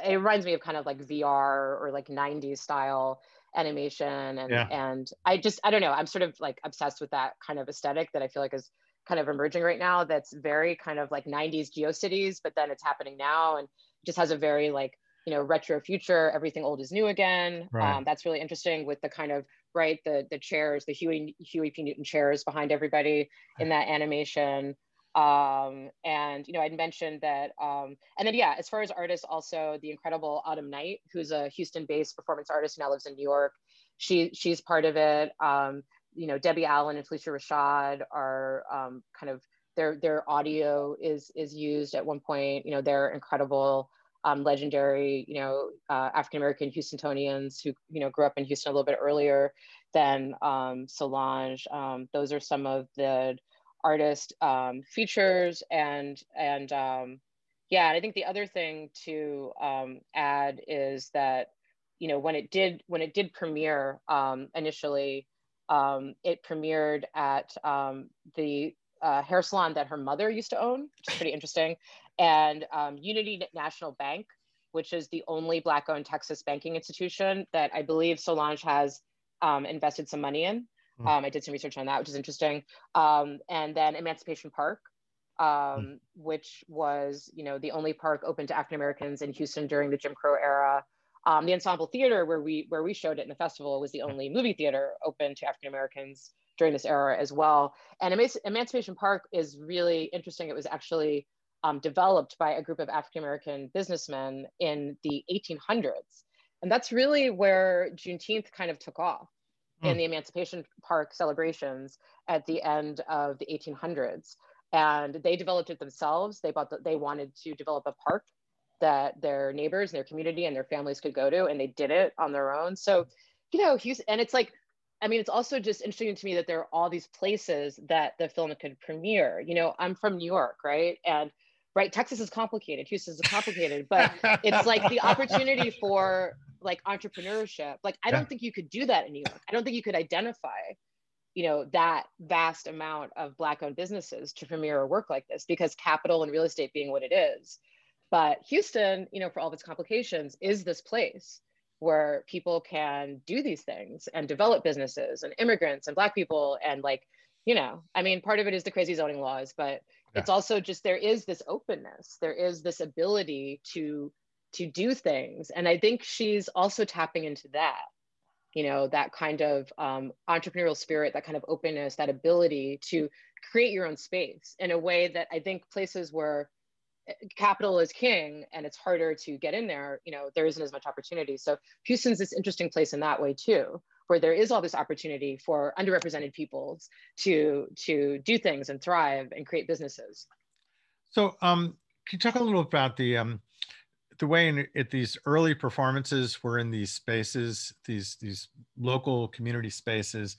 it reminds me of kind of like V R or like nineties style animation. And, yeah. and I just, I don't know, I'm sort of like obsessed with that kind of aesthetic that I feel like is kind of emerging right now. That's very kind of like nineties GeoCities, but then it's happening now and just has a very like, you know, retro future, everything old is new again. Right. Um, that's really interesting with the kind of, right, the the chairs, the Huey, Huey P. Newton chairs behind everybody in that animation. Um, and, you know, I'd mentioned that, um, and then, yeah, as far as artists, also the incredible Autumn Knight, who's a Houston-based performance artist who now lives in New York. She, she's part of it. Um, you know, Debbie Allen and Felicia Rashad are, um, kind of, their, their audio is, is used at one point. You know, they're incredible, um, legendary, you know, uh, African-American Houstonians who, you know, grew up in Houston a little bit earlier than, um, Solange. Um, those are some of the artist um, features, and and um, yeah, and I think the other thing to um, add is that, you know, when it did when it did premiere um, initially, um, it premiered at um, the uh, hair salon that her mother used to own, which is pretty interesting, and um, Unity National Bank, which is the only Black-owned Texas banking institution that I believe Solange has um, invested some money in. Um, I did some research on that, which is interesting. Um, and then Emancipation Park, um, mm. which was, you know, the only park open to African Americans in Houston during the Jim Crow era. Um, the Ensemble Theater, where we where we showed it in the festival, was the only movie theater open to African Americans during this era as well. And Emanci- Emancipation Park is really interesting. It was actually um, developed by a group of African American businessmen in the eighteen hundreds, and that's really where Juneteenth kind of took off. In the Emancipation Park celebrations at the end of the eighteen hundreds, and they developed it themselves. They bought the, they wanted to develop a park that their neighbors and their community and their families could go to, and they did it on their own. So, you know, Houston, and it's like, I mean, it's also just interesting to me that there are all these places that the film could premiere. You know, I'm from New York, right? And right, Texas is complicated. Houston is complicated, but it's like the opportunity for like entrepreneurship. Like, I yeah. don't think you could do that in New York. I don't think you could identify, you know, that vast amount of Black-owned businesses to premiere a work like this, because capital and real estate being what it is. But Houston, you know, for all of its complications, is this place where people can do these things and develop businesses and immigrants and Black people and like, you know, I mean, part of it is the crazy zoning laws, but yeah. it's also just, there is this openness, there is this ability to to do things. And I think she's also tapping into that, you know, that kind of um, entrepreneurial spirit, that kind of openness, that ability to create your own space in a way that I think places where capital is king and it's harder to get in there, you know, there isn't as much opportunity. So Houston's this interesting place in that way too, where there is all this opportunity for underrepresented peoples to, to do things and thrive and create businesses. So um, can you talk a little about the, um... the way in at these early performances were in these spaces, these these local community spaces,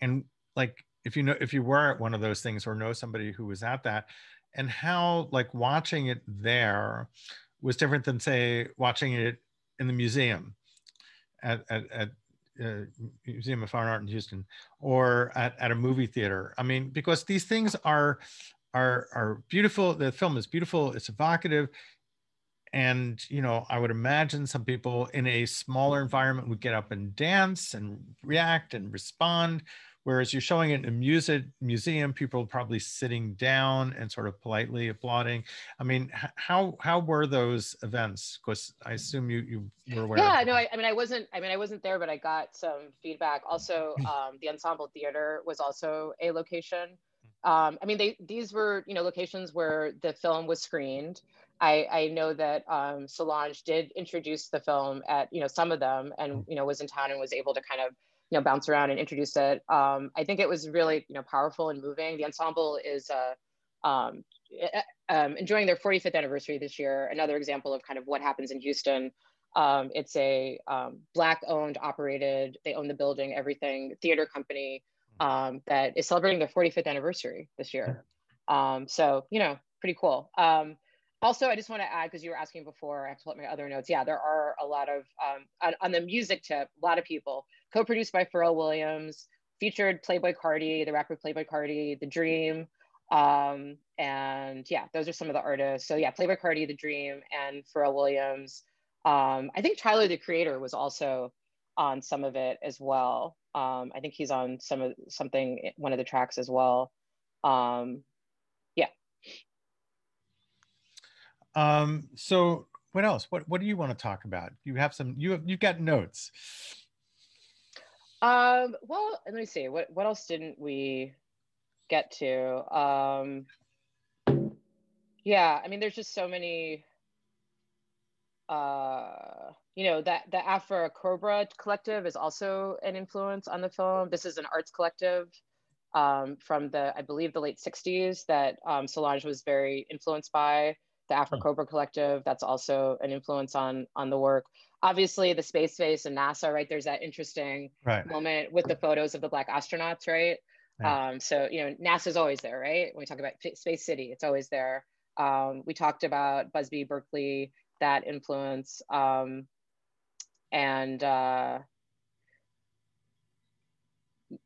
and like if you know if you were at one of those things or know somebody who was at that, and how like watching it there was different than say watching it in the museum at at, at uh, Museum of Fine Art in Houston or at, at a movie theater. I mean, because these things are are are beautiful. The film is beautiful. It's evocative. And, you know, I would imagine some people in a smaller environment would get up and dance and react and respond. Whereas you're showing it in a music, museum, people are probably sitting down and sort of politely applauding. I mean, how how were those events? Because I assume you, you were aware. Yeah, no, I, I mean, I wasn't, I mean, I wasn't there, but I got some feedback. Also, um, the Ensemble Theater was also a location. Um, I mean, they, these were, you know, locations where the film was screened. I, I know that um, Solange did introduce the film at, you know, some of them, and, you know, was in town and was able to kind of you know, bounce around and introduce it. Um, I think it was really, you know, powerful and moving. The ensemble is uh, um, um, enjoying their forty-fifth anniversary this year. Another example of kind of what happens in Houston. Um, it's a um, Black owned, operated, they own the building, everything, theater company um, that is celebrating their forty-fifth anniversary this year. Um, so, you know, pretty cool. Um, Also, I just want to add, because you were asking before, I have to put my other notes. Yeah, there are a lot of, um, on, on the music tip, a lot of people. Co-produced by Pharrell Williams, featured Playboi Carti, the rapper Playboi Carti, The Dream. Um, and yeah, those are some of the artists. So yeah, Playboi Carti, The Dream, and Pharrell Williams. Um, I think Tyler, the Creator, was also on some of it as well. Um, I think he's on some of something, one of the tracks as well. Um, yeah. Um, so what else? What what do you want to talk about? You have some, you have, you've got notes. Um, well, let me see. What what else didn't we get to? Um, yeah, I mean, there's just so many, uh, you know, that the AfriCOBRA collective is also an influence on the film. This is an arts collective um, from the, I believe, the late sixties that um, Solange was very influenced by. The AfriCOBRA collective, that's also an influence on on the work. Obviously the space race and NASA, right? There's that interesting right. moment with the photos of the Black astronauts, right? Yeah. Um, so, you know, NASA's always there, right? When we talk about Space City, it's always there. Um, we talked about Busby, Berkeley, that influence. Um, and, uh,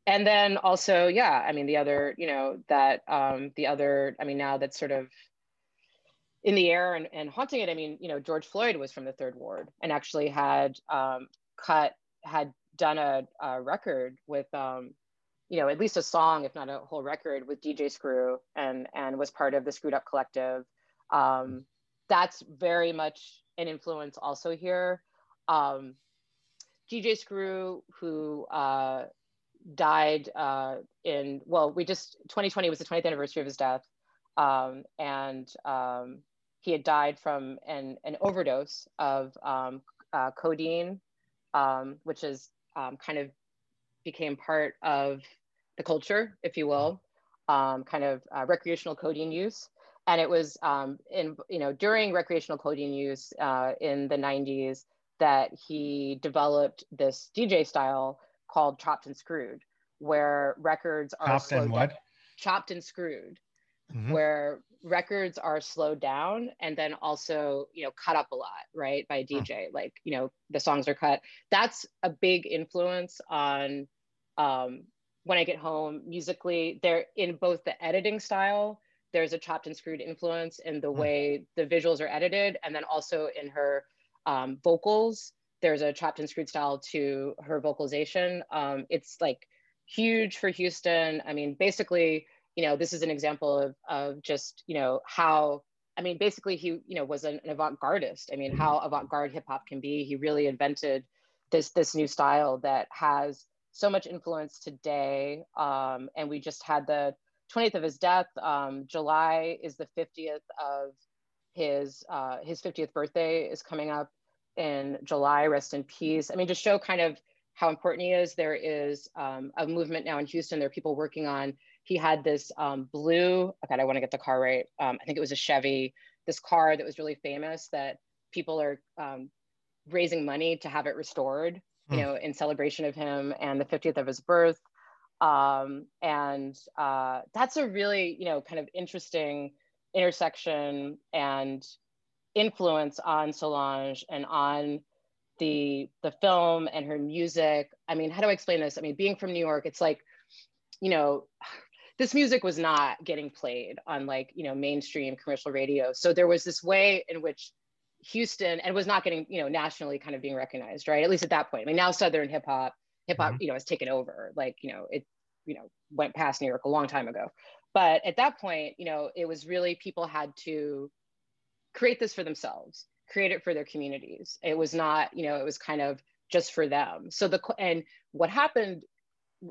and then also, yeah, I mean, the other, you know, that um, the other, I mean, now that's sort of in the air and, and haunting it. I mean, you know, George Floyd was from the Third Ward and actually had um, cut, had done a, a record with, um, you know, at least a song, if not a whole record, with D J Screw and and was part of the Screwed Up Collective. Um, that's very much an influence also here. Um, D J Screw, who uh, died uh, in, well, we just, twenty twenty was the twentieth anniversary of his death. Um, and, um, he had died from an, an overdose of um, uh, codeine, um, which is um, kind of became part of the culture, if you will, um, kind of uh, recreational codeine use. And it was um, in, you know, during recreational codeine use uh, in the nineties that he developed this D J style called chopped and screwed, where records are chopped and what? Chopped and screwed. Mm-hmm. Where records are slowed down and then also, you know, cut up a lot, right, by a D J. Oh. Like, you know, the songs are cut. That's a big influence on um, When I Get Home musically. They're in both the editing style. There's a chopped and screwed influence in the way the visuals are edited, and then also in her um, vocals. There's a chopped and screwed style to her vocalization. Um, it's like huge for Houston. I mean, basically, you know, this is an example of, of just, you know, how, I mean, basically he, you know, was an, an avant-gardist. I mean, how avant-garde hip hop can be. He really invented this, this new style that has so much influence today. Um, and we just had the twentieth of his death. Um, July is the fiftieth of his, uh, his fiftieth birthday is coming up in July, rest in peace. I mean, to show kind of how important he is, there is um, a movement now in Houston. There are people working on, he had this um, blue, okay, I want to get the car right. Um, I think it was a Chevy, this car that was really famous that people are um, raising money to have it restored, you mm. know, in celebration of him and the fiftieth of his birth. Um, and uh, that's a really, you know, kind of interesting intersection and influence on Solange and on the, the film and her music. I mean, how do I explain this? I mean, being from New York, it's like, you know, this music was not getting played on like, you know, mainstream commercial radio. So there was this way in which Houston, and was not getting, you know, nationally kind of being recognized, right? At least at that point. I mean, now Southern hip hop, hip hop, mm-hmm. you know, has taken over. Like, you know, it, you know, went past New York a long time ago. But at that point, you know, it was really, people had to create this for themselves, create it for their communities. It was not, you know, it was kind of just for them. So the, and what happened,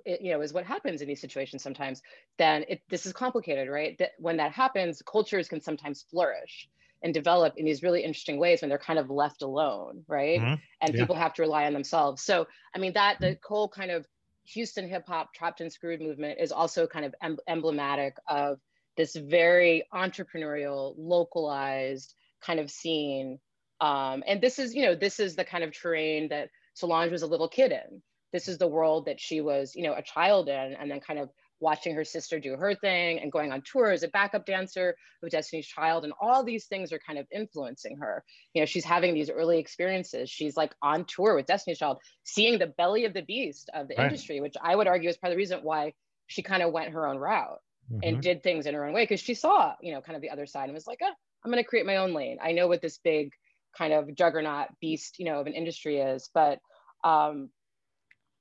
It, you know, is what happens in these situations sometimes, then it, this is complicated, right? That when that happens, cultures can sometimes flourish and develop in these really interesting ways when they're kind of left alone, right? Mm-hmm. And yeah. people have to rely on themselves. So, I mean, that the whole kind of Houston hip hop chopped and screwed movement is also kind of em emblematic of this very entrepreneurial, localized kind of scene. Um, and this is, you know, this is the kind of terrain that Solange was a little kid in. This is the world that she was, you know, a child in, and then kind of watching her sister do her thing and going on tour as a backup dancer with Destiny's Child. And all these things are kind of influencing her. You know, she's having these early experiences. She's like on tour with Destiny's Child, seeing the belly of the beast of the right. industry, which I would argue is part of the reason why she kind of went her own route mm-hmm. and did things in her own way. Cause she saw, you know, kind of the other side and was like, oh, I'm gonna create my own lane. I know what this big kind of juggernaut beast, you know, of an industry is, but, um,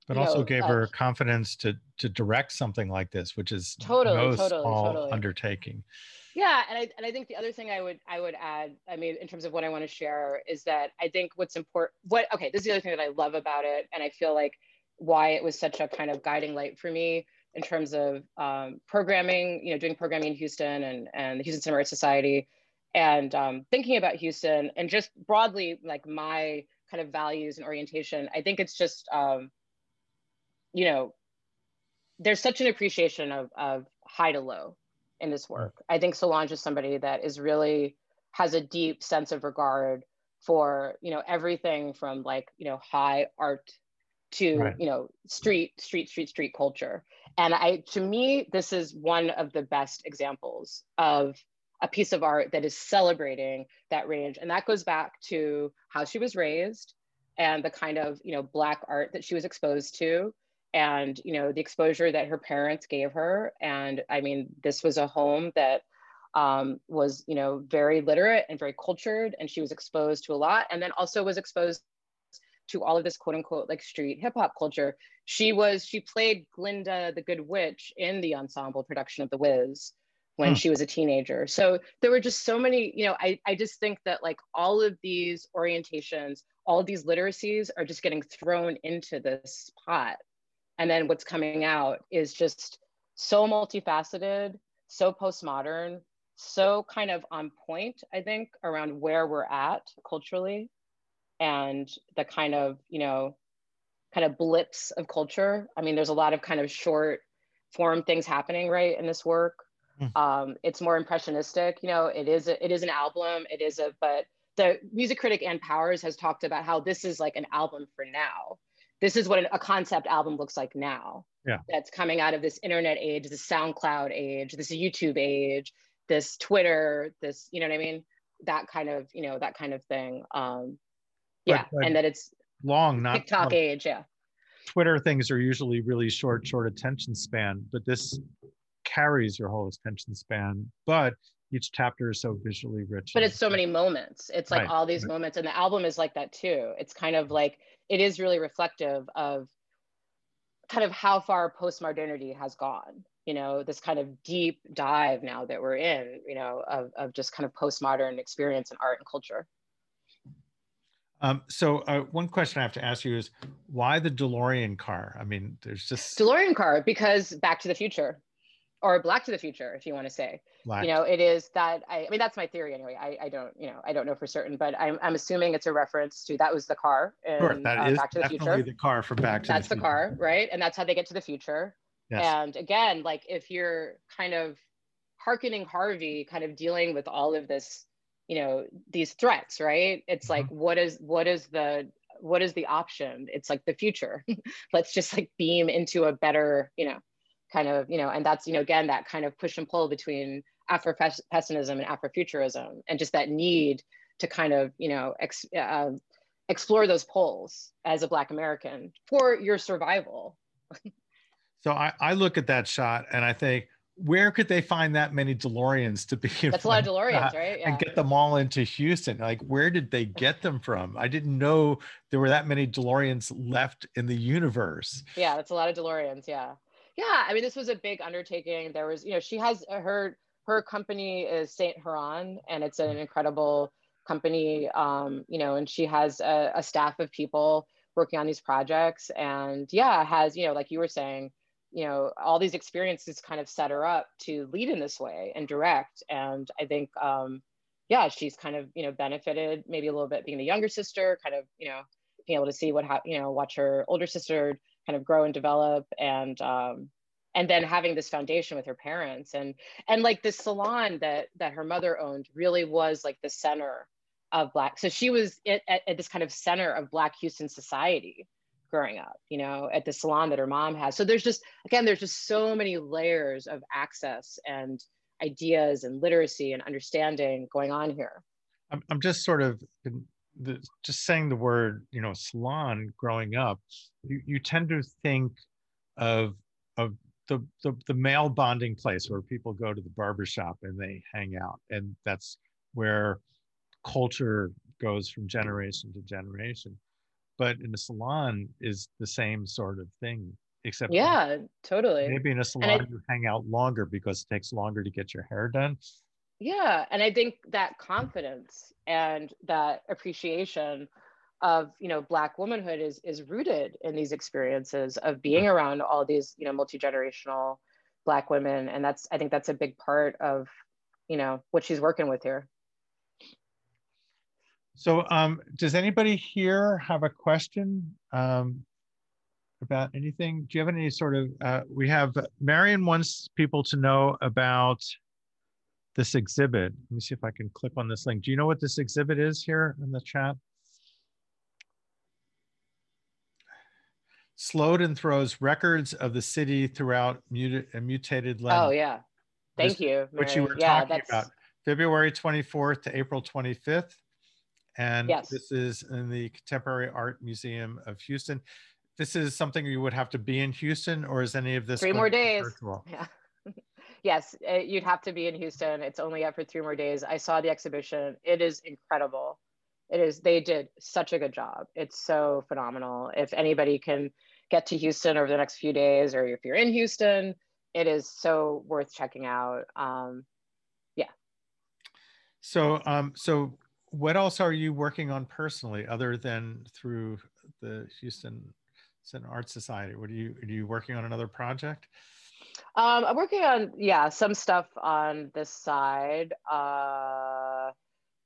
But also know, gave uh, her confidence to to direct something like this, which is totally, no totally, small totally. undertaking. Yeah, and I and I think the other thing I would I would add, I mean, in terms of what I want to share, is that I think what's important. What okay, this is the other thing that I love about it, and I feel like why it was such a kind of guiding light for me in terms of um, programming. You know, doing programming in Houston and and the Houston Cinema Arts Society, and um, thinking about Houston and just broadly like my kind of values and orientation. I think it's just. Um, you know, there's such an appreciation of, of high to low in this work. I think Solange is somebody that is really, has a deep sense of regard for, you know, everything from like, you know, high art to, right. you know, street, street, street, street culture. And I, to me, this is one of the best examples of a piece of art that is celebrating that range. And that goes back to how she was raised and the kind of, you know, Black art that she was exposed to. And, you know, the exposure that her parents gave her. And I mean, this was a home that um, was, you know, very literate and very cultured, and she was exposed to a lot, and then also was exposed to all of this quote unquote, like street hip hop culture. She was, she played Glinda the Good Witch in the ensemble production of The Wiz when hmm. she was a teenager. So there were just so many, you know, I, I just think that like all of these orientations, all of these literacies are just getting thrown into this pot. And then what's coming out is just so multifaceted, so postmodern, so kind of on point, I think, around where we're at culturally and the kind of, you know, kind of blips of culture. I mean, there's a lot of kind of short form things happening, right, in this work. Mm. Um, it's more impressionistic, you know, it is, a, it is an album, it is a, but the music critic Ann Powers has talked about how this is like an album for now. This is what a concept album looks like now. Yeah. That's coming out of this internet age, this SoundCloud age, this YouTube age, this Twitter, this, you know what I mean? That kind of, you know, that kind of thing. Um, yeah, but, but and that it's long, not TikTok long. age, yeah. Twitter things are usually really short, short attention span, but this carries your whole attention span, but each chapter is so visually rich. But it's so many moments. It's like right. all these right. moments, and the album is like that too. It's kind of like, it is really reflective of kind of how far postmodernity has gone, you know, this kind of deep dive now that we're in, you know, of, of just kind of postmodern experience in art and culture. Um, so uh, one question I have to ask you is why the DeLorean car? I mean, there's just- DeLorean car, because Back to the Future, or Black to the Future, if you want to say. Black. You know, it is that, I, I mean, that's my theory anyway. I, I don't, you know, I don't know for certain, but I'm, I'm assuming it's a reference to, that was the car in sure, that uh, is Back to the Future. Definitely the car from Back to the Future. That's the car, right? And that's how they get to the future. Yes. And again, like if you're kind of hearkening Harvey, kind of dealing with all of this, you know, these threats, right? It's mm-hmm. like, what is, what is the, what is the option? It's like the future. Let's just like beam into a better, you know, kind of, you know, and that's, you know, again, that kind of push and pull between Afro-pessimism and Afrofuturism, and just that need to kind of, you know, ex uh, explore those poles as a Black American for your survival. So I, I look at that shot and I think, where could they find that many DeLoreans to be? That's a lot of DeLoreans, right? Yeah. And get them all into Houston. Like, where did they get them from? I didn't know there were that many DeLoreans left in the universe. Yeah, that's a lot of DeLoreans, yeah. Yeah, I mean, this was a big undertaking. There was, you know, she has her her company is Saint Huron, and it's an incredible company, um, you know, and she has a, a staff of people working on these projects, and yeah, has, you know, like you were saying, you know, all these experiences kind of set her up to lead in this way and direct. And I think, um, yeah, she's kind of, you know, benefited maybe a little bit being the younger sister, kind of, you know, being able to see what, you know, watch her older sister kind of grow and develop, and um, and then having this foundation with her parents, and and like this salon that that her mother owned really was like the center of Black. So she was at, at, at this kind of center of Black Houston society growing up, you know, at the salon that her mom had. So there's just, again, there's just so many layers of access and ideas and literacy and understanding going on here. I'm, I'm just sort of, the, just saying the word, you know, salon growing up, you, you tend to think of, of the, the, the male bonding place where people go to the barbershop and they hang out. And that's where culture goes from generation to generation. But in a salon is the same sort of thing, except yeah, totally. Maybe in a salon I, you hang out longer because it takes longer to get your hair done. Yeah, and I think that confidence and that appreciation of, you know, Black womanhood is is rooted in these experiences of being around all these, you know, multi-generational Black women, and that's, I think that's a big part of, you know, what she's working with here. So um, does anybody here have a question um, about anything? Do you have any sort of, uh, we have, Marion wants people to know about this exhibit. Let me see if I can click on this link. Do you know what this exhibit is here in the chat? Slowden Throws Records of the City Throughout Muted, uh, Mutated Lens. Oh yeah, thank this, you, Marion. Which you were yeah, talking that's... about, February twenty-fourth to April twenty-fifth. And yes. This is in the Contemporary Art Museum of Houston. This is something you would have to be in Houston, or is any of this three more days? Virtual? Yeah. Yes, it, you'd have to be in Houston. It's only up for three more days. I saw the exhibition. It is incredible. It is. They did such a good job. It's so phenomenal. If anybody can get to Houston over the next few days, or if you're in Houston, it is so worth checking out. Um, yeah. So, um, so. What else are you working on personally, other than through the Houston Cinema Arts Society? What are you, are you working on another project? Um, I'm working on, yeah, some stuff on this side. Uh, I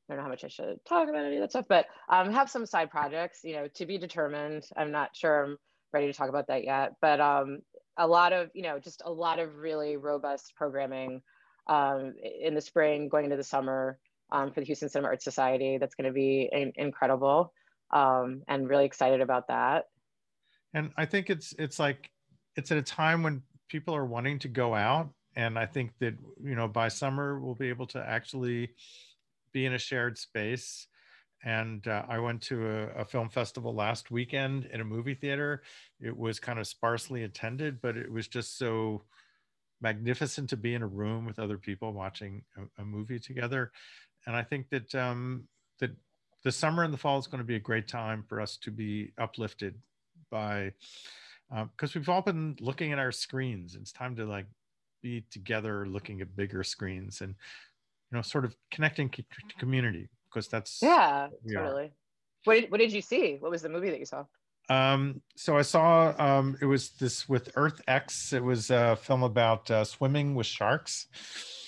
don't know how much I should talk about any of that stuff, but um, have some side projects, you know, to be determined. I'm not sure I'm ready to talk about that yet, but um, a lot of, you know, just a lot of really robust programming um, in the spring, going into the summer. Um, for the Houston Cinema Arts Society. That's going to be in incredible, um, and really excited about that. And I think it's it's like, it's at a time when people are wanting to go out. And I think that, you know, by summer, we'll be able to actually be in a shared space. And uh, I went to a, a film festival last weekend in a movie theater. It was kind of sparsely attended, but it was just so magnificent to be in a room with other people watching a, a movie together. And I think that um, that the summer and the fall is going to be a great time for us to be uplifted by, because uh, we've all been looking at our screens. It's time to like be together, looking at bigger screens, and you know, sort of connecting to community, because that's yeah, totally. Are. What did what did you see? What was the movie that you saw? Um, so I saw um, it was this with Earth X. It was a film about uh, swimming with sharks.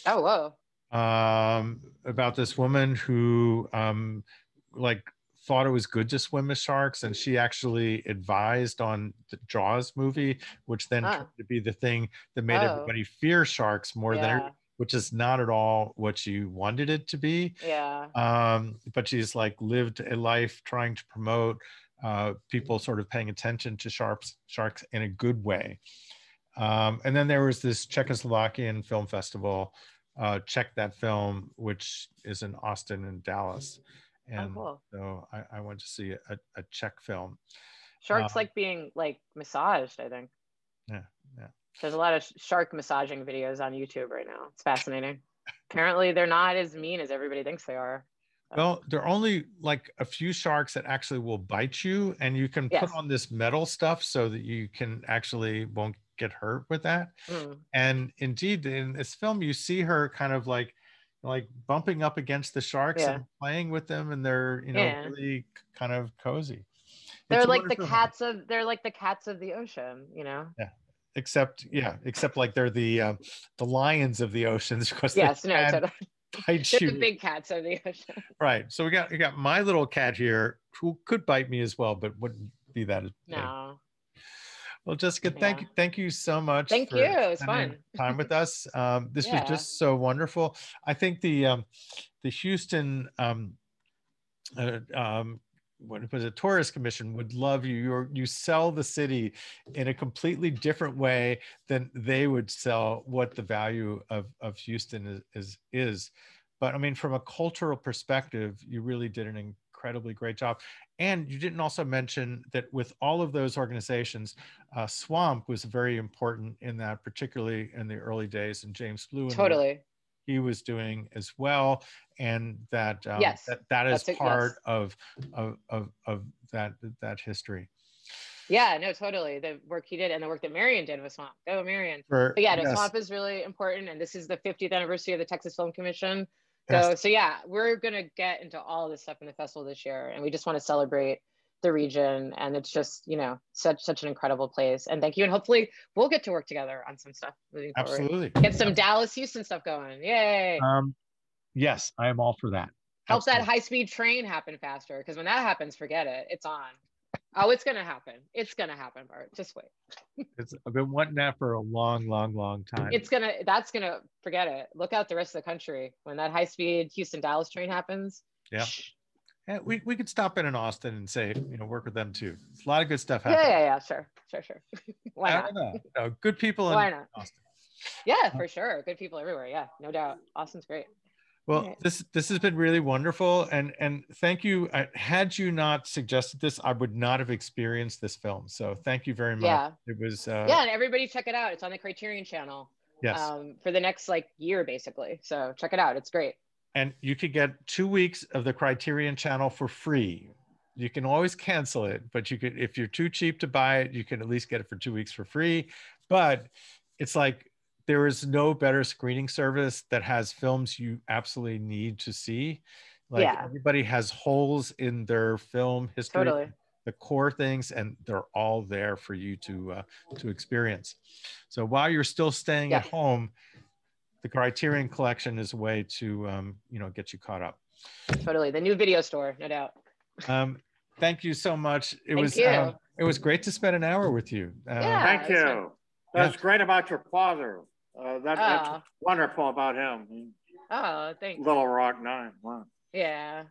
Oh whoa. Um, about this woman who um, like thought it was good to swim with sharks, and she actually advised on the Jaws movie, which then huh. turned to be the thing that made oh. everybody fear sharks more yeah. than, which is not at all what you wanted it to be. Yeah. Um, but she's like lived a life trying to promote uh, people sort of paying attention to sharks, sharks in a good way. Um, and then there was this Czechoslovakian film festival. Uh, check that film, which is in Austin and Dallas. And oh, cool. so I, I went to see a, a Czech film. Sharks um, like being like massaged, I think. Yeah, yeah. There's a lot of shark massaging videos on YouTube right now. It's fascinating. Apparently they're not as mean as everybody thinks they are. Well, there are only like a few sharks that actually will bite you, and you can yes. put on this metal stuff so that you can actually won't get hurt with that. Mm. And indeed, in this film, you see her kind of like, like bumping up against the sharks yeah. and playing with them, and they're you know yeah. really kind of cozy. They're it's like the cats of they're like the cats of the ocean, you know. Yeah. Except yeah, except like they're the uh, the lions of the oceans, because yes, no, totally. Bite you. The big cats of the ocean. Right. So we got we got my little cat here who could bite me as well, but wouldn't be that. No. Big. Well, Jessica, yeah. thank you, thank you so much. Thank for you. It was fun. Time with us. Um, this yeah. was just so wonderful. I think the um, the Houston um, uh, um, what was it, Tourist Commission would love you. You're, you sell the city in a completely different way than they would sell what the value of of Houston is is. is. But I mean, from a cultural perspective, you really did an incredibly great job. And you didn't also mention that with all of those organizations, uh, Swamp was very important in that, particularly in the early days. And James Blue, totally, he was doing as well. And that um, yes, that, that is it, part yes. of, of of of that that history. Yeah, no, totally. The work he did and the work that Marion did with Swamp. Go Marion! For, but yeah, no, yes. Swamp is really important. And this is the fiftieth anniversary of the Texas Film Commission. So, so yeah, we're gonna get into all this stuff in the festival this year, and we just want to celebrate the region. And it's just, you know, such such an incredible place. And thank you. And hopefully we'll get to work together on some stuff moving forward. Absolutely. Get some Dallas Houston stuff going. Yay. Um, yes, I am all for that. Help Absolutely. That high speed train happen faster, because when that happens, forget it. It's on. Oh, it's gonna happen. It's gonna happen, Bart. Just wait. It's, I've been wanting that for a long, long, long time. It's gonna. That's gonna. Forget it. Look out the rest of the country when that high-speed Houston-Dallas train happens. Yeah. yeah. We we could stop in in Austin and say, you know, work with them too. It's a lot of good stuff happening. Yeah, yeah, yeah. Sure, sure, sure. Why not? I don't know. No, good people in Why not? Austin. Yeah, for sure. Good people everywhere. Yeah, no doubt. Austin's great. Well, this this has been really wonderful, and and thank you. I, had you not suggested this, I would not have experienced this film. So thank you very much. Yeah. It was. Uh, yeah, and everybody check it out. It's on the Criterion Channel. Yes. Um, for the next like year, basically. So check it out. It's great. And you could get two weeks of the Criterion Channel for free. You can always cancel it, but you could, if you're too cheap to buy it, you can at least get it for two weeks for free. But it's like, there is no better screening service that has films you absolutely need to see. Like yeah. everybody has holes in their film history, totally. The core things, and they're all there for you to uh, to experience. So while you're still staying yeah. at home, the Criterion Collection is a way to um, you know, get you caught up. Totally, the new video store, no doubt. um, thank you so much. It thank was you. Um, it was great to spend an hour with you. Um, yeah, thank you. That's yeah. great about your father. Uh, that, oh. That's wonderful about him. Oh, thanks. Little Rock Nine. Wow. Yeah.